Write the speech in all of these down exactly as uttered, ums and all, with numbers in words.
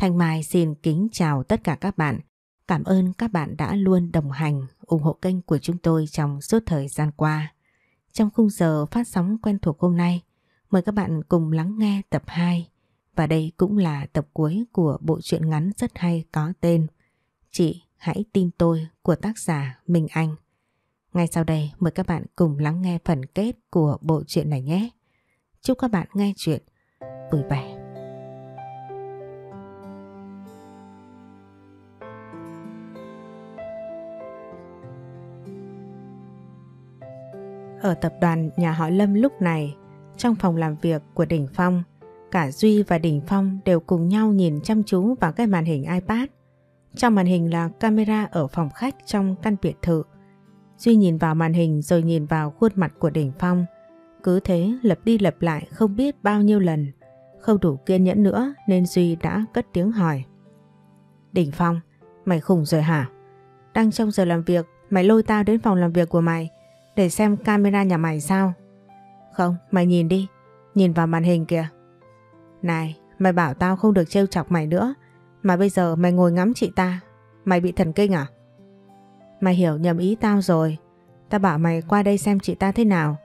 Thanh Mai xin kính chào tất cả các bạn. Cảm ơn các bạn đã luôn đồng hành, ủng hộ kênh của chúng tôi trong suốt thời gian qua. Trong khung giờ phát sóng quen thuộc hôm nay, mời các bạn cùng lắng nghe tập hai. Và đây cũng là tập cuối của bộ truyện ngắn rất hay có tên Chị Hãy Tin Tôi của tác giả Minh Anh. Ngay sau đây mời các bạn cùng lắng nghe phần kết của bộ truyện này nhé. Chúc các bạn nghe truyện vui vẻ. Ở tập đoàn nhà họ Lâm lúc này, trong phòng làm việc của Đình Phong, cả Duy và Đình Phong đều cùng nhau nhìn chăm chú vào cái màn hình iPad. Trong màn hình là camera ở phòng khách trong căn biệt thự. Duy nhìn vào màn hình rồi nhìn vào khuôn mặt của Đình Phong. Cứ thế lặp đi lặp lại không biết bao nhiêu lần. Không đủ kiên nhẫn nữa nên Duy đã cất tiếng hỏi. Đình Phong, mày khùng rồi hả? Đang trong giờ làm việc, mày lôi tao đến phòng làm việc của mày để xem camera nhà mày sao? Không, mày nhìn đi, nhìn vào màn hình kìa. Này, mày bảo tao không được trêu chọc mày nữa, mà bây giờ mày ngồi ngắm chị ta, mày bị thần kinh à? Mày hiểu nhầm ý tao rồi, tao bảo mày qua đây xem chị ta thế nào,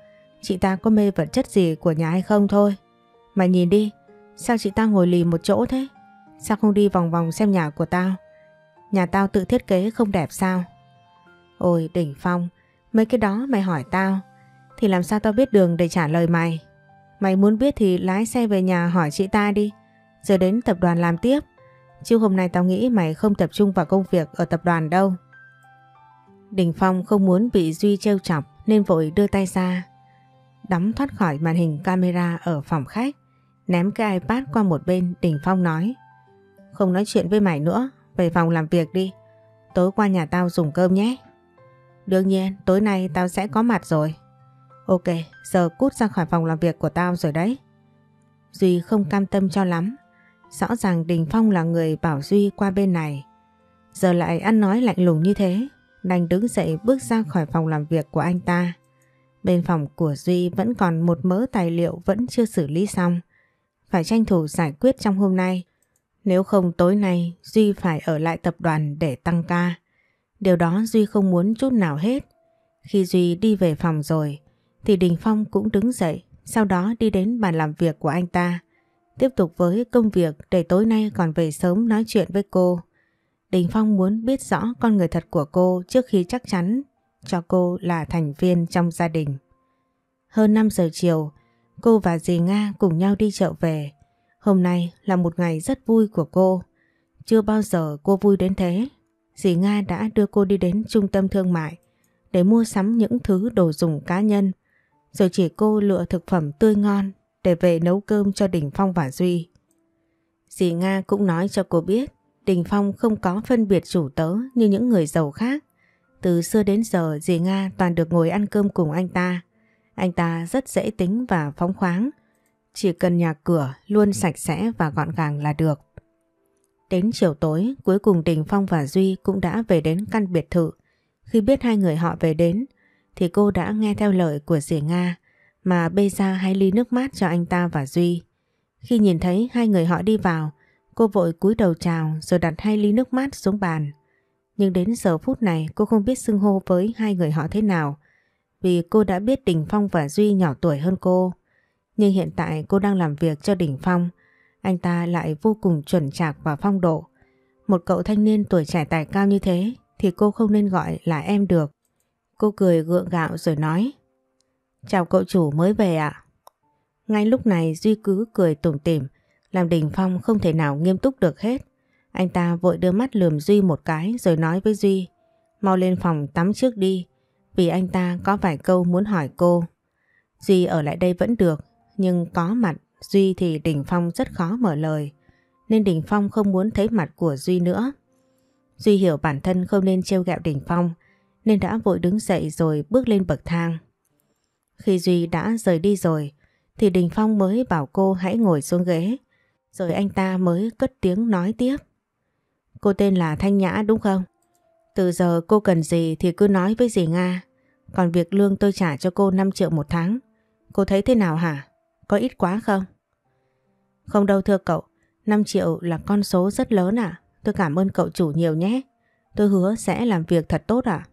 chị ta có mê vật chất gì của nhà hay không thôi. Mày nhìn đi, sao chị ta ngồi lì một chỗ thế? Sao không đi vòng vòng xem nhà của tao? Nhà tao tự thiết kế không đẹp sao? Ôi Đình Phong, mấy cái đó mày hỏi tao thì làm sao tao biết đường để trả lời mày. Mày muốn biết thì lái xe về nhà hỏi chị ta đi, rồi đến tập đoàn làm tiếp. Chứ hôm nay tao nghĩ mày không tập trung vào công việc ở tập đoàn đâu. Đình Phong không muốn bị Duy trêu chọc nên vội đưa tay ra, đắm thoát khỏi màn hình camera ở phòng khách. Ném cái iPad qua một bên, Đình Phong nói: Không nói chuyện với mày nữa, về phòng làm việc đi. Tối qua nhà tao dùng cơm nhé. Đương nhiên, tối nay tao sẽ có mặt rồi. Ok, giờ cút ra khỏi phòng làm việc của tao rồi đấy. Duy không cam tâm cho lắm. Rõ ràng Đình Phong là người bảo Duy qua bên này, giờ lại ăn nói lạnh lùng như thế, đành đứng dậy bước ra khỏi phòng làm việc của anh ta. Bên phòng của Duy vẫn còn một mớ tài liệu vẫn chưa xử lý xong, phải tranh thủ giải quyết trong hôm nay. Nếu không tối nay Duy phải ở lại tập đoàn để tăng ca. Điều đó Duy không muốn chút nào hết. Khi Duy đi về phòng rồi thì Đình Phong cũng đứng dậy, sau đó đi đến bàn làm việc của anh ta, tiếp tục với công việc để tối nay còn về sớm nói chuyện với cô. Đình Phong muốn biết rõ con người thật của cô trước khi chắc chắn cho cô là thành viên trong gia đình. Hơn năm giờ chiều, cô và dì Nga cùng nhau đi chợ về. Hôm nay là một ngày rất vui của cô. Chưa bao giờ cô vui đến thế. Dì Nga đã đưa cô đi đến trung tâm thương mại để mua sắm những thứ đồ dùng cá nhân, rồi chỉ cô lựa thực phẩm tươi ngon để về nấu cơm cho Đình Phong và Duy. Dì Nga cũng nói cho cô biết Đình Phong không có phân biệt chủ tớ như những người giàu khác. Từ xưa đến giờ dì Nga toàn được ngồi ăn cơm cùng anh ta. Anh ta rất dễ tính và phóng khoáng, chỉ cần nhà cửa luôn sạch sẽ và gọn gàng là được. Đến chiều tối, cuối cùng Đình Phong và Duy cũng đã về đến căn biệt thự. Khi biết hai người họ về đến thì cô đã nghe theo lời của dì Nga mà bê ra hai ly nước mát cho anh ta và Duy. Khi nhìn thấy hai người họ đi vào, cô vội cúi đầu chào rồi đặt hai ly nước mát xuống bàn. Nhưng đến giờ phút này cô không biết xưng hô với hai người họ thế nào, vì cô đã biết Đình Phong và Duy nhỏ tuổi hơn cô. Nhưng hiện tại cô đang làm việc cho Đình Phong. Anh ta lại vô cùng chuẩn chạc và phong độ. Một cậu thanh niên tuổi trẻ tài cao như thế thì cô không nên gọi là em được. Cô cười gượng gạo rồi nói: Chào cậu chủ mới về ạ. Ngay lúc này Duy cứ cười tủm tỉm, làm Đình Phong không thể nào nghiêm túc được hết. Anh ta vội đưa mắt lườm Duy một cái rồi nói với Duy: Mau lên phòng tắm trước đi, vì anh ta có vài câu muốn hỏi cô. Duy ở lại đây vẫn được, nhưng có mặt Duy thì Đình Phong rất khó mở lời, nên Đình Phong không muốn thấy mặt của Duy nữa. Duy hiểu bản thân không nên trêu ghẹo Đình Phong nên đã vội đứng dậy rồi bước lên bậc thang. Khi Duy đã rời đi rồi thì Đình Phong mới bảo cô hãy ngồi xuống ghế, rồi anh ta mới cất tiếng nói tiếp: Cô tên là Thanh Nhã đúng không? Từ giờ cô cần gì thì cứ nói với dì Nga, còn việc lương tôi trả cho cô năm triệu một tháng. Cô thấy thế nào hả? Có ít quá không? Không đâu thưa cậu, năm triệu là con số rất lớn à? Tôi cảm ơn cậu chủ nhiều nhé. Tôi hứa sẽ làm việc thật tốt à?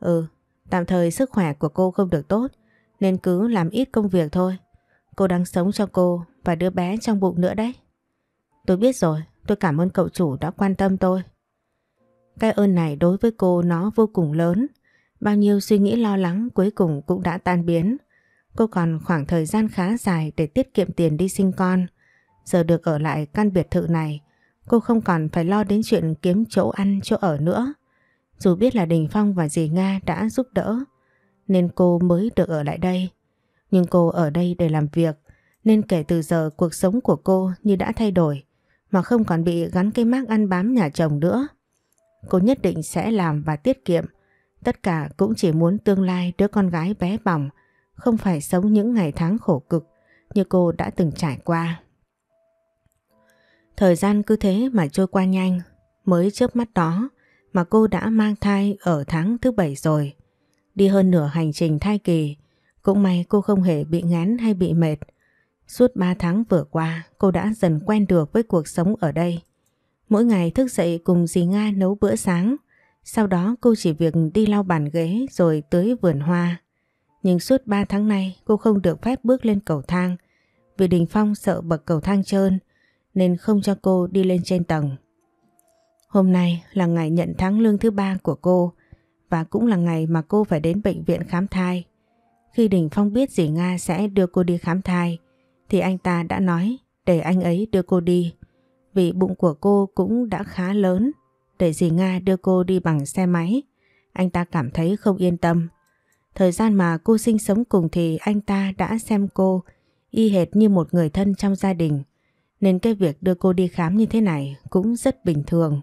Ừ, tạm thời sức khỏe của cô không được tốt nên cứ làm ít công việc thôi. Cô đang sống cho cô và đứa bé trong bụng nữa đấy. Tôi biết rồi, tôi cảm ơn cậu chủ đã quan tâm tôi. Cái ơn này đối với cô nó vô cùng lớn. Bao nhiêu suy nghĩ lo lắng cuối cùng cũng đã tan biến. Cô còn khoảng thời gian khá dài để tiết kiệm tiền đi sinh con. Giờ được ở lại căn biệt thự này, cô không còn phải lo đến chuyện kiếm chỗ ăn chỗ ở nữa. Dù biết là Đình Phong và dì Nga đã giúp đỡ nên cô mới được ở lại đây. Nhưng cô ở đây để làm việc nên kể từ giờ cuộc sống của cô như đã thay đổi, mà không còn bị gắn cái mác ăn bám nhà chồng nữa. Cô nhất định sẽ làm và tiết kiệm. Tất cả cũng chỉ muốn tương lai đứa con gái bé bỏng không phải sống những ngày tháng khổ cực như cô đã từng trải qua. Thời gian cứ thế mà trôi qua nhanh. Mới chớp mắt đó mà cô đã mang thai ở tháng thứ bảy rồi. Đi hơn nửa hành trình thai kỳ, cũng may cô không hề bị ngán hay bị mệt. Suốt ba tháng vừa qua, cô đã dần quen được với cuộc sống ở đây. Mỗi ngày thức dậy cùng dì Nga nấu bữa sáng, sau đó cô chỉ việc đi lau bàn ghế rồi tưới vườn hoa. Nhưng suốt ba tháng nay cô không được phép bước lên cầu thang vì Đình Phong sợ bậc cầu thang trơn nên không cho cô đi lên trên tầng. Hôm nay là ngày nhận tháng lương thứ ba của cô và cũng là ngày mà cô phải đến bệnh viện khám thai. Khi Đình Phong biết dì Nga sẽ đưa cô đi khám thai thì anh ta đã nói để anh ấy đưa cô đi, vì bụng của cô cũng đã khá lớn. Để dì Nga đưa cô đi bằng xe máy, anh ta cảm thấy không yên tâm. Thời gian mà cô sinh sống cùng thì anh ta đã xem cô y hệt như một người thân trong gia đình, nên cái việc đưa cô đi khám như thế này cũng rất bình thường.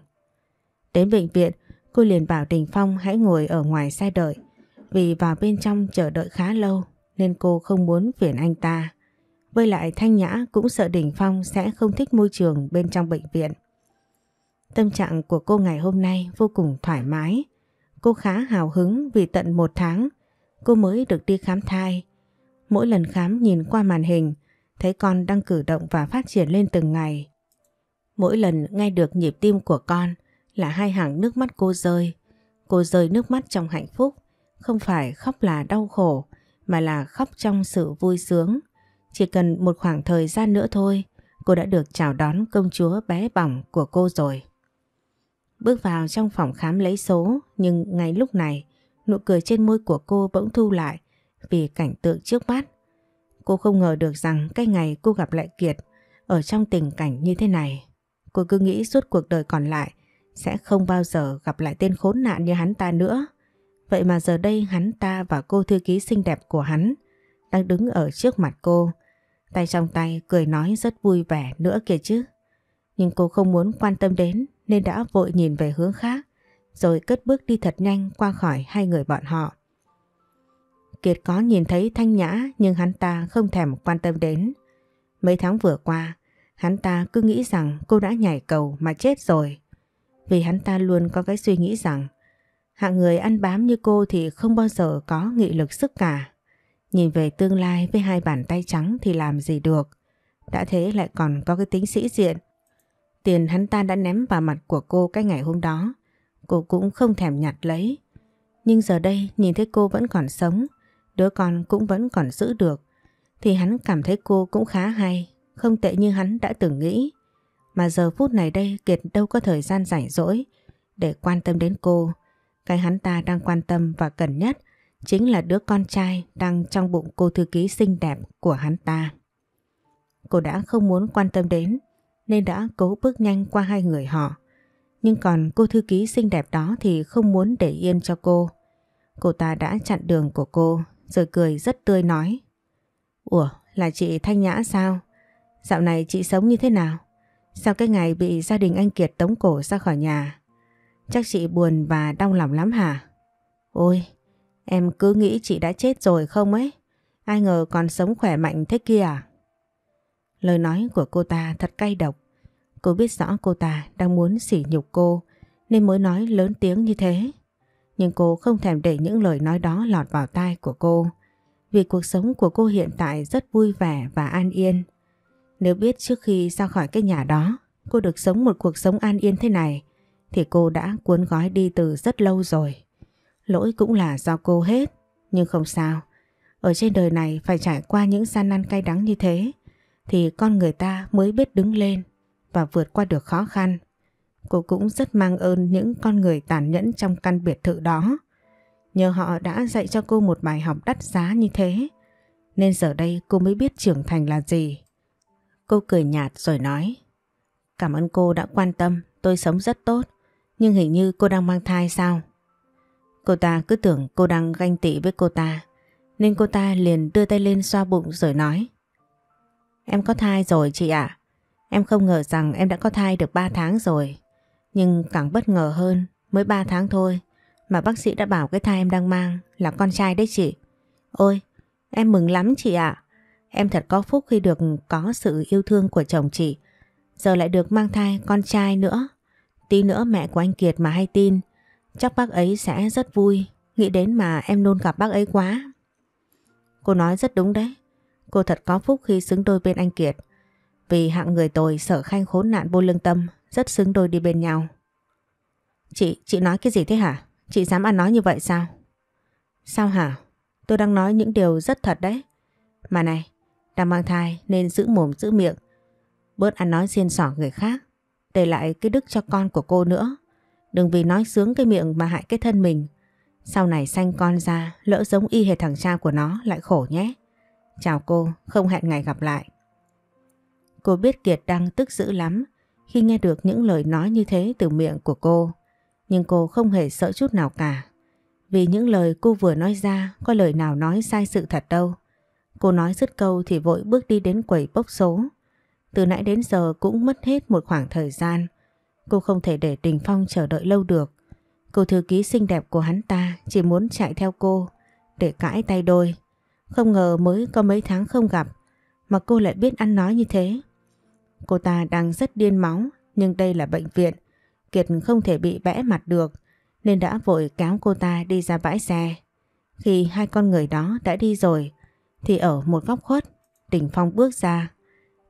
Đến bệnh viện, cô liền bảo Đình Phong hãy ngồi ở ngoài xe đợi, vì vào bên trong chờ đợi khá lâu nên cô không muốn phiền anh ta. Với lại Thanh Nhã cũng sợ Đình Phong sẽ không thích môi trường bên trong bệnh viện. Tâm trạng của cô ngày hôm nay vô cùng thoải mái. Cô khá hào hứng vì tận một tháng cô mới được đi khám thai. Mỗi lần khám nhìn qua màn hình, thấy con đang cử động và phát triển lên từng ngày. Mỗi lần nghe được nhịp tim của con là hai hàng nước mắt cô rơi. Cô rơi nước mắt trong hạnh phúc, không phải khóc là đau khổ, mà là khóc trong sự vui sướng. Chỉ cần một khoảng thời gian nữa thôi, cô đã được chào đón công chúa bé bỏng của cô rồi. Bước vào trong phòng khám lấy số, nhưng ngay lúc này, nụ cười trên môi của cô bỗng thu lại vì cảnh tượng trước mắt. Cô không ngờ được rằng cái ngày cô gặp lại Kiệt ở trong tình cảnh như thế này. Cô cứ nghĩ suốt cuộc đời còn lại sẽ không bao giờ gặp lại tên khốn nạn như hắn ta nữa. Vậy mà giờ đây hắn ta và cô thư ký xinh đẹp của hắn đang đứng ở trước mặt cô, tay trong tay cười nói rất vui vẻ nữa kìa chứ. Nhưng cô không muốn quan tâm đến nên đã vội nhìn về hướng khác, rồi cất bước đi thật nhanh qua khỏi hai người bọn họ. Kiệt có nhìn thấy Thanh Nhã nhưng hắn ta không thèm quan tâm đến. Mấy tháng vừa qua, hắn ta cứ nghĩ rằng cô đã nhảy cầu mà chết rồi. Vì hắn ta luôn có cái suy nghĩ rằng hạng người ăn bám như cô thì không bao giờ có nghị lực sức cả. Nhìn về tương lai với hai bàn tay trắng thì làm gì được. Đã thế lại còn có cái tính sĩ diện. Tiền hắn ta đã ném vào mặt của cô cái ngày hôm đó, cô cũng không thèm nhặt lấy. Nhưng giờ đây nhìn thấy cô vẫn còn sống, đứa con cũng vẫn còn giữ được, thì hắn cảm thấy cô cũng khá hay, không tệ như hắn đã từng nghĩ. Mà giờ phút này đây Kiệt đâu có thời gian rảnh rỗi để quan tâm đến cô. Cái hắn ta đang quan tâm và cần nhất chính là đứa con trai đang trong bụng cô thư ký xinh đẹp của hắn ta. Cô đã không muốn quan tâm đến nên đã cố bước nhanh qua hai người họ. Nhưng còn cô thư ký xinh đẹp đó thì không muốn để yên cho cô. Cô ta đã chặn đường của cô rồi cười rất tươi nói: "Ủa, là chị Thanh Nhã sao? Dạo này chị sống như thế nào? Sau cái ngày bị gia đình anh Kiệt tống cổ ra khỏi nhà, chắc chị buồn và đau lòng lắm hả? Ôi, em cứ nghĩ chị đã chết rồi không ấy, ai ngờ còn sống khỏe mạnh thế kia à?" Lời nói của cô ta thật cay độc. Cô biết rõ cô ta đang muốn sỉ nhục cô nên mới nói lớn tiếng như thế. Nhưng cô không thèm để những lời nói đó lọt vào tai của cô, vì cuộc sống của cô hiện tại rất vui vẻ và an yên. Nếu biết trước khi ra khỏi cái nhà đó cô được sống một cuộc sống an yên thế này thì cô đã cuốn gói đi từ rất lâu rồi. Lỗi cũng là do cô hết, nhưng không sao. Ở trên đời này phải trải qua những gian nan cay đắng như thế thì con người ta mới biết đứng lên và vượt qua được khó khăn. Cô cũng rất mang ơn những con người tàn nhẫn trong căn biệt thự đó. Nhờ họ đã dạy cho cô một bài học đắt giá như thế nên giờ đây cô mới biết trưởng thành là gì. Cô cười nhạt rồi nói: "Cảm ơn cô đã quan tâm, tôi sống rất tốt. Nhưng hình như cô đang mang thai sao?" Cô ta cứ tưởng cô đang ganh tị với cô ta nên cô ta liền đưa tay lên xoa bụng rồi nói: "Em có thai rồi chị ạ. À. Em không ngờ rằng em đã có thai được ba tháng rồi. Nhưng càng bất ngờ hơn, mới ba tháng thôi mà bác sĩ đã bảo cái thai em đang mang là con trai đấy chị. Ôi, em mừng lắm chị ạ. À. Em thật có phúc khi được có sự yêu thương của chồng chị. Giờ lại được mang thai con trai nữa. Tí nữa mẹ của anh Kiệt mà hay tin, chắc bác ấy sẽ rất vui. Nghĩ đến mà em nôn gặp bác ấy quá." Cô nói rất đúng đấy. Cô thật có phúc khi xứng đôi bên anh Kiệt. Vì hạng người tồi sở khanh khốn nạn vô lương tâm rất xứng đôi đi bên nhau. Chị, chị nói cái gì thế hả? Chị dám ăn nói như vậy sao? Sao hả? Tôi đang nói những điều rất thật đấy. Mà này, đang mang thai nên giữ mồm giữ miệng. Bớt ăn nói xiên xỏ người khác. Để lại cái đức cho con của cô nữa. Đừng vì nói sướng cái miệng mà hại cái thân mình. Sau này sanh con ra, lỡ giống y hệt thằng cha của nó lại khổ nhé. Chào cô, không hẹn ngày gặp lại. Cô biết Kiệt đang tức dữ lắm khi nghe được những lời nói như thế từ miệng của cô. Nhưng cô không hề sợ chút nào cả. Vì những lời cô vừa nói ra có lời nào nói sai sự thật đâu. Cô nói dứt câu thì vội bước đi đến quầy bốc số. Từ nãy đến giờ cũng mất hết một khoảng thời gian. Cô không thể để Đình Phong chờ đợi lâu được. Cô thư ký xinh đẹp của hắn ta chỉ muốn chạy theo cô để cãi tay đôi. Không ngờ mới có mấy tháng không gặp mà cô lại biết ăn nói như thế. Cô ta đang rất điên máu, nhưng đây là bệnh viện. Kiệt không thể bị bẽ mặt được nên đã vội kéo cô ta đi ra bãi xe. Khi hai con người đó đã đi rồi thì ở một góc khuất, Đình Phong bước ra.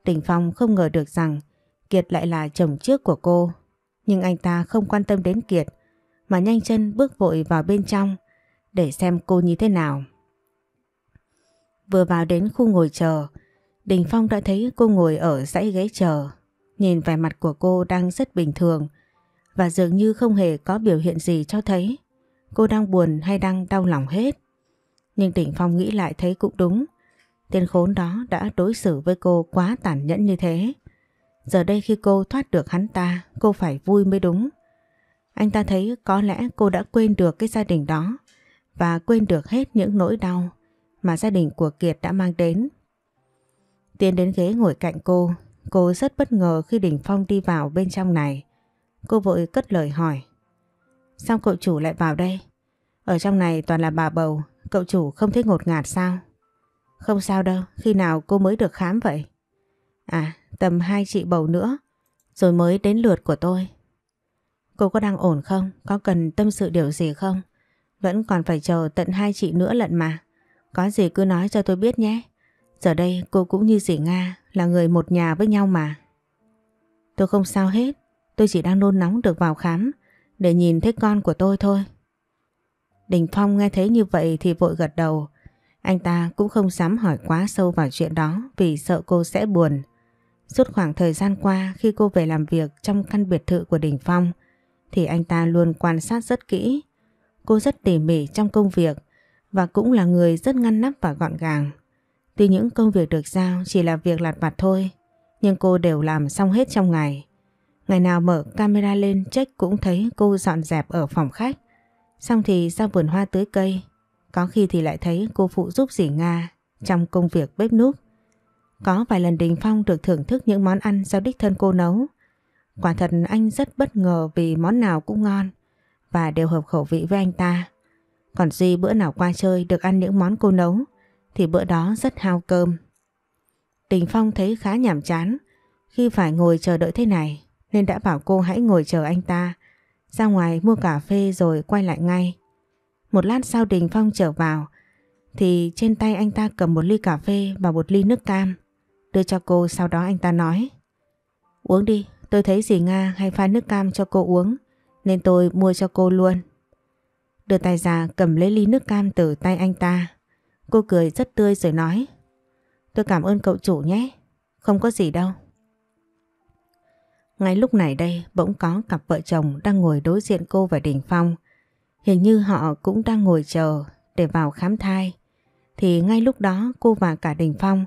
Đình Phong không ngờ được rằng Kiệt lại là chồng trước của cô. Nhưng anh ta không quan tâm đến Kiệt mà nhanh chân bước vội vào bên trong để xem cô như thế nào. Vừa vào đến khu ngồi chờ, Đình Phong đã thấy cô ngồi ở dãy ghế chờ. Nhìn vẻ mặt của cô đang rất bình thường và dường như không hề có biểu hiện gì cho thấy cô đang buồn hay đang đau lòng hết. Nhưng Đình Phong nghĩ lại thấy cũng đúng. Tên khốn đó đã đối xử với cô quá tàn nhẫn như thế. Giờ đây khi cô thoát được hắn ta, cô phải vui mới đúng. Anh ta thấy có lẽ cô đã quên được cái gia đình đó và quên được hết những nỗi đau mà gia đình của Kiệt đã mang đến. Tiến đến ghế ngồi cạnh cô, cô rất bất ngờ khi Đình Phong đi vào bên trong này. Cô vội cất lời hỏi: "Sao cậu chủ lại vào đây? Ở trong này toàn là bà bầu, cậu chủ không thấy ngột ngạt sao?" "Không sao đâu, khi nào cô mới được khám vậy?" "À, tầm hai chị bầu nữa, rồi mới đến lượt của tôi." "Cô có đang ổn không? Có cần tâm sự điều gì không? Vẫn còn phải chờ tận hai chị nữa lận mà. Có gì cứ nói cho tôi biết nhé. Giờ đây cô cũng như dì Nga, là người một nhà với nhau mà." "Tôi không sao hết, tôi chỉ đang nôn nóng được vào khám để nhìn thấy con của tôi thôi." Đình Phong nghe thấy như vậy thì vội gật đầu. Anh ta cũng không dám hỏi quá sâu vào chuyện đó vì sợ cô sẽ buồn. Suốt khoảng thời gian qua khi cô về làm việc trong căn biệt thự của Đình Phong thì anh ta luôn quan sát rất kỹ. Cô rất tỉ mỉ trong công việc và cũng là người rất ngăn nắp và gọn gàng. Tuy những công việc được giao chỉ là việc lặt vặt thôi, nhưng cô đều làm xong hết trong ngày. Ngày nào mở camera lên check cũng thấy cô dọn dẹp ở phòng khách, xong thì ra vườn hoa tưới cây. Có khi thì lại thấy cô phụ giúp dì Nga trong công việc bếp núc. Có vài lần Đình Phong được thưởng thức những món ăn do đích thân cô nấu. Quả thật anh rất bất ngờ vì món nào cũng ngon và đều hợp khẩu vị với anh ta. Còn Duy bữa nào qua chơi được ăn những món cô nấu thì bữa đó rất hao cơm. Đình Phong thấy khá nhàm chán khi phải ngồi chờ đợi thế này nên đã bảo cô hãy ngồi chờ anh ta ra ngoài mua cà phê rồi quay lại ngay. Một lát sau Đình Phong trở vào thì trên tay anh ta cầm một ly cà phê và một ly nước cam. đưa cho cô, sau đó anh ta nói: "Uống đi, tôi thấy dì Nga hay pha nước cam cho cô uống nên tôi mua cho cô luôn." Đưa tay ra cầm lấy ly nước cam từ tay anh ta. Cô cười rất tươi rồi nói: "Tôi cảm ơn cậu chủ nhé, không có gì đâu." Ngay lúc này đây bỗng có cặp vợ chồng đang ngồi đối diện cô và Đình Phong. Hình như họ cũng đang ngồi chờ để vào khám thai. Thì ngay lúc đó cô và cả Đình Phong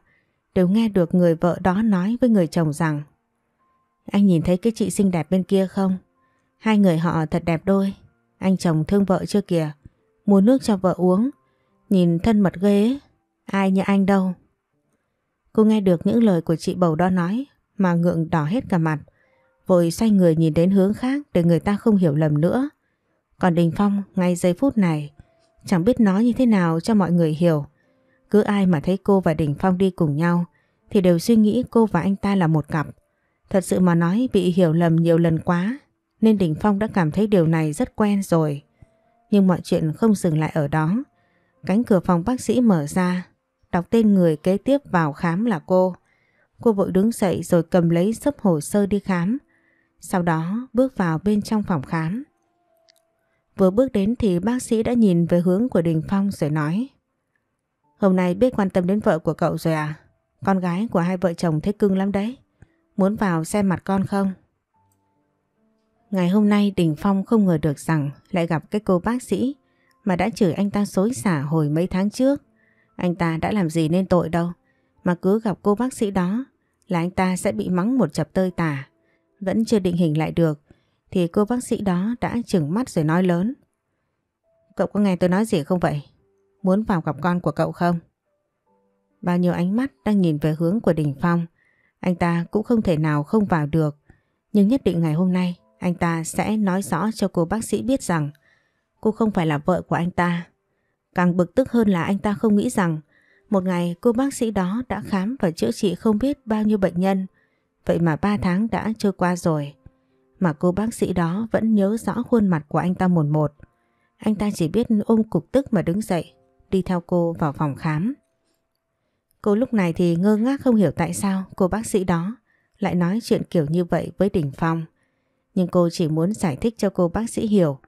đều nghe được người vợ đó nói với người chồng rằng: "Anh nhìn thấy cái chị xinh đẹp bên kia không? Hai người họ thật đẹp đôi. Anh chồng thương vợ chưa kìa, mua nước cho vợ uống. Nhìn thân mật ghê ấy. Ai như anh đâu." Cô nghe được những lời của chị bầu đó nói mà ngượng đỏ hết cả mặt, vội xoay người nhìn đến hướng khác để người ta không hiểu lầm nữa. Còn Đình Phong ngay giây phút này chẳng biết nói như thế nào cho mọi người hiểu. Cứ ai mà thấy cô và Đình Phong đi cùng nhau thì đều suy nghĩ cô và anh ta là một cặp. Thật sự mà nói bị hiểu lầm nhiều lần quá nên Đình Phong đã cảm thấy điều này rất quen rồi. Nhưng mọi chuyện không dừng lại ở đó. Cánh cửa phòng bác sĩ mở ra, đọc tên người kế tiếp vào khám là cô. Cô vội đứng dậy rồi cầm lấy xấp hồ sơ đi khám. Sau đó bước vào bên trong phòng khám. Vừa bước đến thì bác sĩ đã nhìn về hướng của Đình Phong rồi nói: "Hôm nay biết quan tâm đến vợ của cậu rồi à? Con gái của hai vợ chồng thấy cưng lắm đấy. Muốn vào xem mặt con không?" Ngày hôm nay Đình Phong không ngờ được rằng lại gặp cái cô bác sĩ mà đã chửi anh ta xối xả hồi mấy tháng trước. Anh ta đã làm gì nên tội đâu, mà cứ gặp cô bác sĩ đó là anh ta sẽ bị mắng một chập tơi tả. Vẫn chưa định hình lại được thì cô bác sĩ đó đã trừng mắt rồi nói lớn: "Cậu có nghe tôi nói gì không vậy? Muốn vào gặp con của cậu không?" Bao nhiêu ánh mắt đang nhìn về hướng của Đình Phong. Anh ta cũng không thể nào không vào được. Nhưng nhất định ngày hôm nay anh ta sẽ nói rõ cho cô bác sĩ biết rằng cô không phải là vợ của anh ta. Càng bực tức hơn là anh ta không nghĩ rằng một ngày cô bác sĩ đó đã khám và chữa trị không biết bao nhiêu bệnh nhân. Vậy mà ba tháng đã trôi qua rồi mà cô bác sĩ đó vẫn nhớ rõ khuôn mặt của anh ta mồn một. Anh ta chỉ biết ôm cục tức mà đứng dậy, đi theo cô vào phòng khám. Cô lúc này thì ngơ ngác không hiểu tại sao cô bác sĩ đó lại nói chuyện kiểu như vậy với Đình Phong. Nhưng cô chỉ muốn giải thích cho cô bác sĩ hiểu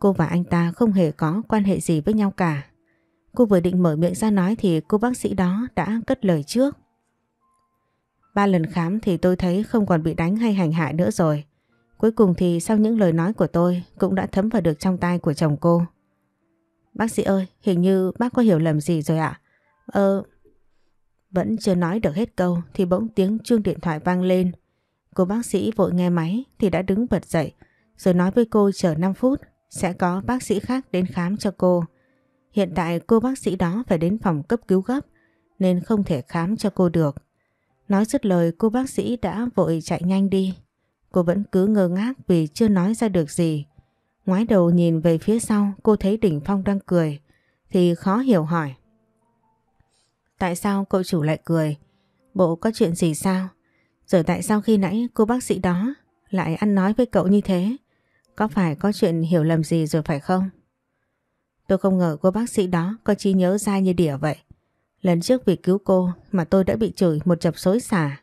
cô và anh ta không hề có quan hệ gì với nhau cả. Cô vừa định mở miệng ra nói thì cô bác sĩ đó đã cất lời trước: "Ba lần khám thì tôi thấy không còn bị đánh hay hành hạ nữa rồi. Cuối cùng thì sau những lời nói của tôi cũng đã thấm vào được trong tai của chồng cô." "Bác sĩ ơi, hình như bác có hiểu lầm gì rồi ạ." Ờ... Vẫn chưa nói được hết câu thì bỗng tiếng chuông điện thoại vang lên. Cô bác sĩ vội nghe máy thì đã đứng bật dậy rồi nói với cô chờ năm phút sẽ có bác sĩ khác đến khám cho cô. Hiện tại cô bác sĩ đó phải đến phòng cấp cứu gấp nên không thể khám cho cô được. Nói dứt lời cô bác sĩ đã vội chạy nhanh đi. Cô vẫn cứ ngơ ngác vì chưa nói ra được gì. Ngoái đầu nhìn về phía sau cô thấy Đình Phong đang cười thì khó hiểu hỏi: "Tại sao cậu chủ lại cười? Bộ có chuyện gì sao? Rồi tại sao khi nãy cô bác sĩ đó lại ăn nói với cậu như thế? Có phải có chuyện hiểu lầm gì rồi phải không?" "Tôi không ngờ cô bác sĩ đó có trí nhớ dai như đỉa vậy. Lần trước vì cứu cô mà tôi đã bị chửi một chập xối xả.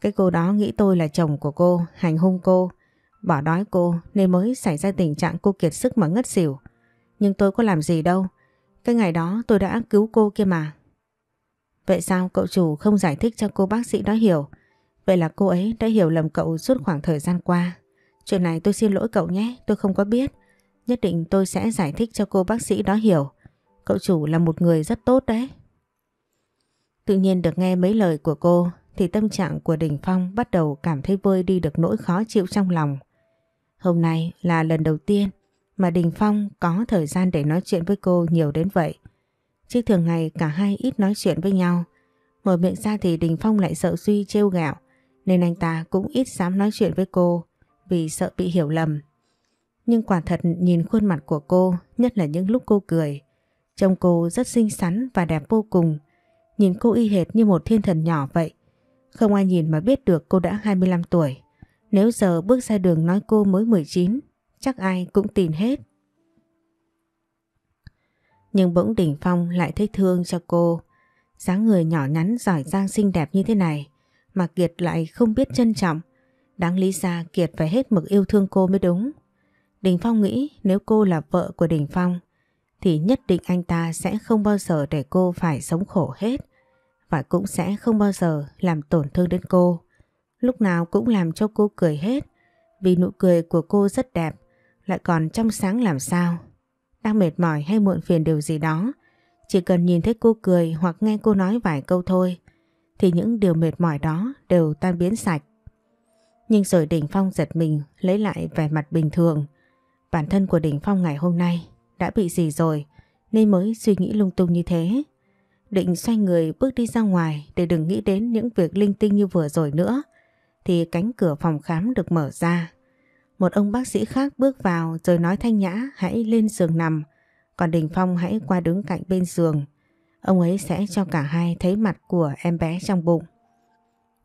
Cái cô đó nghĩ tôi là chồng của cô, hành hung cô, bỏ đói cô nên mới xảy ra tình trạng cô kiệt sức mà ngất xỉu. Nhưng tôi có làm gì đâu, cái ngày đó tôi đã cứu cô kia mà." "Vậy sao cậu chủ không giải thích cho cô bác sĩ đó hiểu? Vậy là cô ấy đã hiểu lầm cậu suốt khoảng thời gian qua. Chuyện này tôi xin lỗi cậu nhé, tôi không có biết. Nhất định tôi sẽ giải thích cho cô bác sĩ đó hiểu. Cậu chủ là một người rất tốt đấy." Tự nhiên được nghe mấy lời của cô thì tâm trạng của Đình Phong bắt đầu cảm thấy vơi đi được nỗi khó chịu trong lòng. Hôm nay là lần đầu tiên mà Đình Phong có thời gian để nói chuyện với cô nhiều đến vậy. Chứ thường ngày cả hai ít nói chuyện với nhau. Mở miệng ra thì Đình Phong lại sợ Duy trêu ghẹo nên anh ta cũng ít dám nói chuyện với cô vì sợ bị hiểu lầm. Nhưng quả thật nhìn khuôn mặt của cô, nhất là những lúc cô cười, trông cô rất xinh xắn và đẹp vô cùng. Nhìn cô y hệt như một thiên thần nhỏ vậy. Không ai nhìn mà biết được cô đã hai mươi lăm tuổi. Nếu giờ bước ra đường nói cô mới mười chín, chắc ai cũng tin hết. Nhưng bỗng Đình Phong lại thấy thương cho cô. Dáng người nhỏ nhắn giỏi giang xinh đẹp như thế này mà Kiệt lại không biết trân trọng. Đáng lý ra Kiệt phải hết mực yêu thương cô mới đúng. Đình Phong nghĩ nếu cô là vợ của Đình Phong thì nhất định anh ta sẽ không bao giờ để cô phải sống khổ hết, và cũng sẽ không bao giờ làm tổn thương đến cô. Lúc nào cũng làm cho cô cười hết, vì nụ cười của cô rất đẹp, lại còn trong sáng làm sao. Đang mệt mỏi hay muộn phiền điều gì đó, chỉ cần nhìn thấy cô cười hoặc nghe cô nói vài câu thôi thì những điều mệt mỏi đó đều tan biến sạch. Nhưng rồi Đình Phong giật mình lấy lại vẻ mặt bình thường. Bản thân của Đình Phong ngày hôm nay đã bị gì rồi nên mới suy nghĩ lung tung như thế. Định xoay người bước đi ra ngoài để đừng nghĩ đến những việc linh tinh như vừa rồi nữa, thì cánh cửa phòng khám được mở ra. Một ông bác sĩ khác bước vào rồi nói Thanh Nhã hãy lên giường nằm, còn Đình Phong hãy qua đứng cạnh bên giường. Ông ấy sẽ cho cả hai thấy mặt của em bé trong bụng.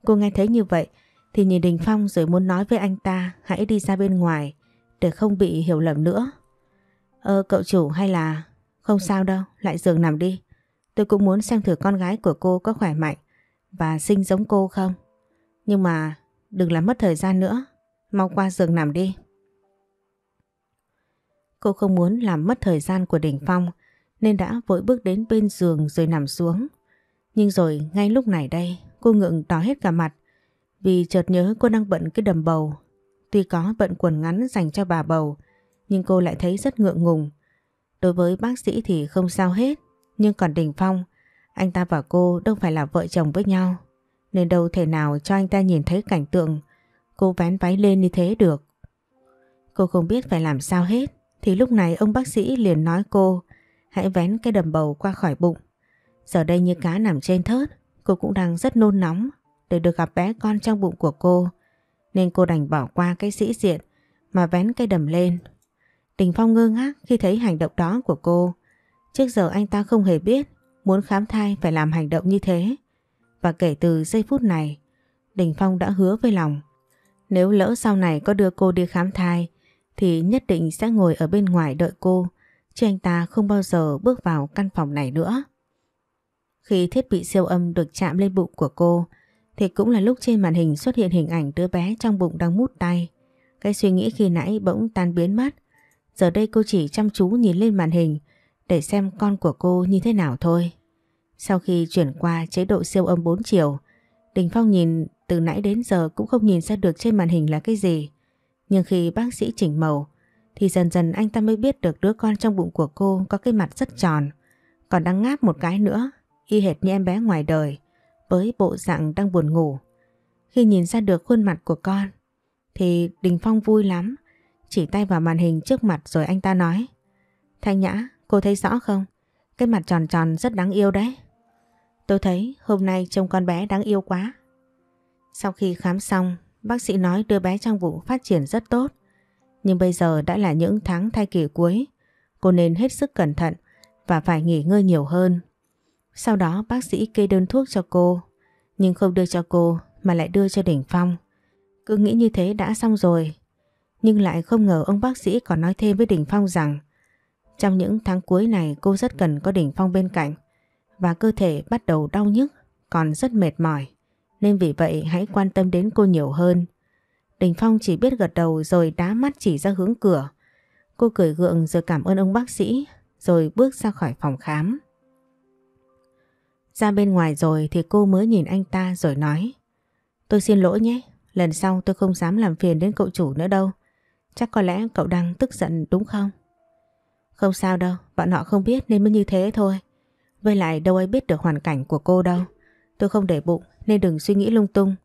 Cô nghe thấy như vậy thì nhìn Đình Phong rồi muốn nói với anh ta hãy đi ra bên ngoài để không bị hiểu lầm nữa. Ờ cậu chủ hay là... Không sao đâu, lại giường nằm đi. Tôi cũng muốn xem thử con gái của cô có khỏe mạnh và xinh giống cô không. Nhưng mà đừng làm mất thời gian nữa, mau qua giường nằm đi. Cô không muốn làm mất thời gian của Đình Phong nên đã vội bước đến bên giường rồi nằm xuống. Nhưng rồi ngay lúc này đây cô ngượng đỏ hết cả mặt vì chợt nhớ cô đang bận cái đầm bầu. Tuy có bận quần ngắn dành cho bà bầu nhưng cô lại thấy rất ngượng ngùng. Đối với bác sĩ thì không sao hết, nhưng còn Đình Phong, anh ta và cô đâu phải là vợ chồng với nhau nên đâu thể nào cho anh ta nhìn thấy cảnh tượng cô vén váy lên như thế được. Cô không biết phải làm sao hết thì lúc này ông bác sĩ liền nói cô hãy vén cái đầm bầu qua khỏi bụng. Giờ đây như cá nằm trên thớt, cô cũng đang rất nôn nóng để được gặp bé con trong bụng của cô nên cô đành bỏ qua cái sĩ diện mà vén cái đầm lên. Đình Phong ngơ ngác khi thấy hành động đó của cô. Trước giờ anh ta không hề biết muốn khám thai phải làm hành động như thế. Và kể từ giây phút này, Đình Phong đã hứa với lòng nếu lỡ sau này có đưa cô đi khám thai thì nhất định sẽ ngồi ở bên ngoài đợi cô, chứ anh ta không bao giờ bước vào căn phòng này nữa. Khi thiết bị siêu âm được chạm lên bụng của cô thì cũng là lúc trên màn hình xuất hiện hình ảnh đứa bé trong bụng đang mút tay. Cái suy nghĩ khi nãy bỗng tan biến mất. Giờ đây cô chỉ chăm chú nhìn lên màn hình để xem con của cô như thế nào thôi. Sau khi chuyển qua chế độ siêu âm bốn chiều, Đình Phong nhìn từ nãy đến giờ cũng không nhìn ra được trên màn hình là cái gì. Nhưng khi bác sĩ chỉnh màu thì dần dần anh ta mới biết được đứa con trong bụng của cô có cái mặt rất tròn, còn đang ngáp một cái nữa, y hệt như em bé ngoài đời, với bộ dạng đang buồn ngủ. Khi nhìn ra được khuôn mặt của con thì Đình Phong vui lắm, chỉ tay vào màn hình trước mặt rồi anh ta nói Thanh Nhã, cô thấy rõ không? Cái mặt tròn tròn rất đáng yêu đấy. Tôi thấy hôm nay trông con bé đáng yêu quá. Sau khi khám xong, bác sĩ nói đứa bé trong bụng phát triển rất tốt. Nhưng bây giờ đã là những tháng thai kỳ cuối, cô nên hết sức cẩn thận và phải nghỉ ngơi nhiều hơn. Sau đó bác sĩ kê đơn thuốc cho cô, nhưng không đưa cho cô mà lại đưa cho Đình Phong. Cứ nghĩ như thế đã xong rồi, nhưng lại không ngờ ông bác sĩ còn nói thêm với Đình Phong rằng trong những tháng cuối này cô rất cần có Đình Phong bên cạnh, và cơ thể bắt đầu đau nhức, còn rất mệt mỏi, nên vì vậy hãy quan tâm đến cô nhiều hơn. Đình Phong chỉ biết gật đầu rồi đá mắt chỉ ra hướng cửa. Cô cười gượng rồi cảm ơn ông bác sĩ rồi bước ra khỏi phòng khám. Ra bên ngoài rồi thì cô mới nhìn anh ta rồi nói tôi xin lỗi nhé, lần sau tôi không dám làm phiền đến cậu chủ nữa đâu. Chắc có lẽ cậu đang tức giận đúng không? Không sao đâu, bọn họ không biết nên mới như thế thôi. Với lại đâu ai biết được hoàn cảnh của cô đâu. Tôi không để bụng nên đừng suy nghĩ lung tung.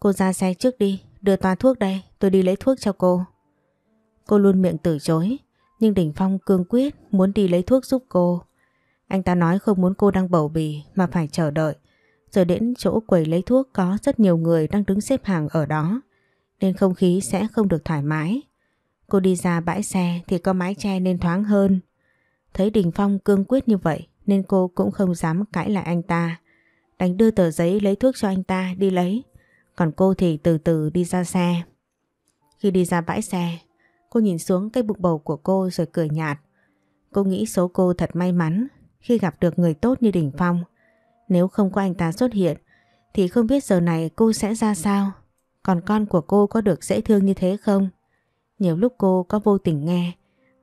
Cô ra xe trước đi, đưa toa thuốc đây, tôi đi lấy thuốc cho cô. Cô luôn miệng từ chối, nhưng Đình Phong cương quyết muốn đi lấy thuốc giúp cô. Anh ta nói không muốn cô đang bầu bì mà phải chờ đợi. Rồi đến chỗ quầy lấy thuốc có rất nhiều người đang đứng xếp hàng ở đó, nên không khí sẽ không được thoải mái. Cô đi ra bãi xe thì có mái che nên thoáng hơn. Thấy Đình Phong cương quyết như vậy nên cô cũng không dám cãi lại anh ta, đành đưa tờ giấy lấy thuốc cho anh ta đi lấy, còn cô thì từ từ đi ra xe. Khi đi ra bãi xe, cô nhìn xuống cái bụng bầu của cô rồi cười nhạt. Cô nghĩ số cô thật may mắn khi gặp được người tốt như Đình Phong. Nếu không có anh ta xuất hiện thì không biết giờ này cô sẽ ra sao. Còn con của cô có được dễ thương như thế không? Nhiều lúc cô có vô tình nghe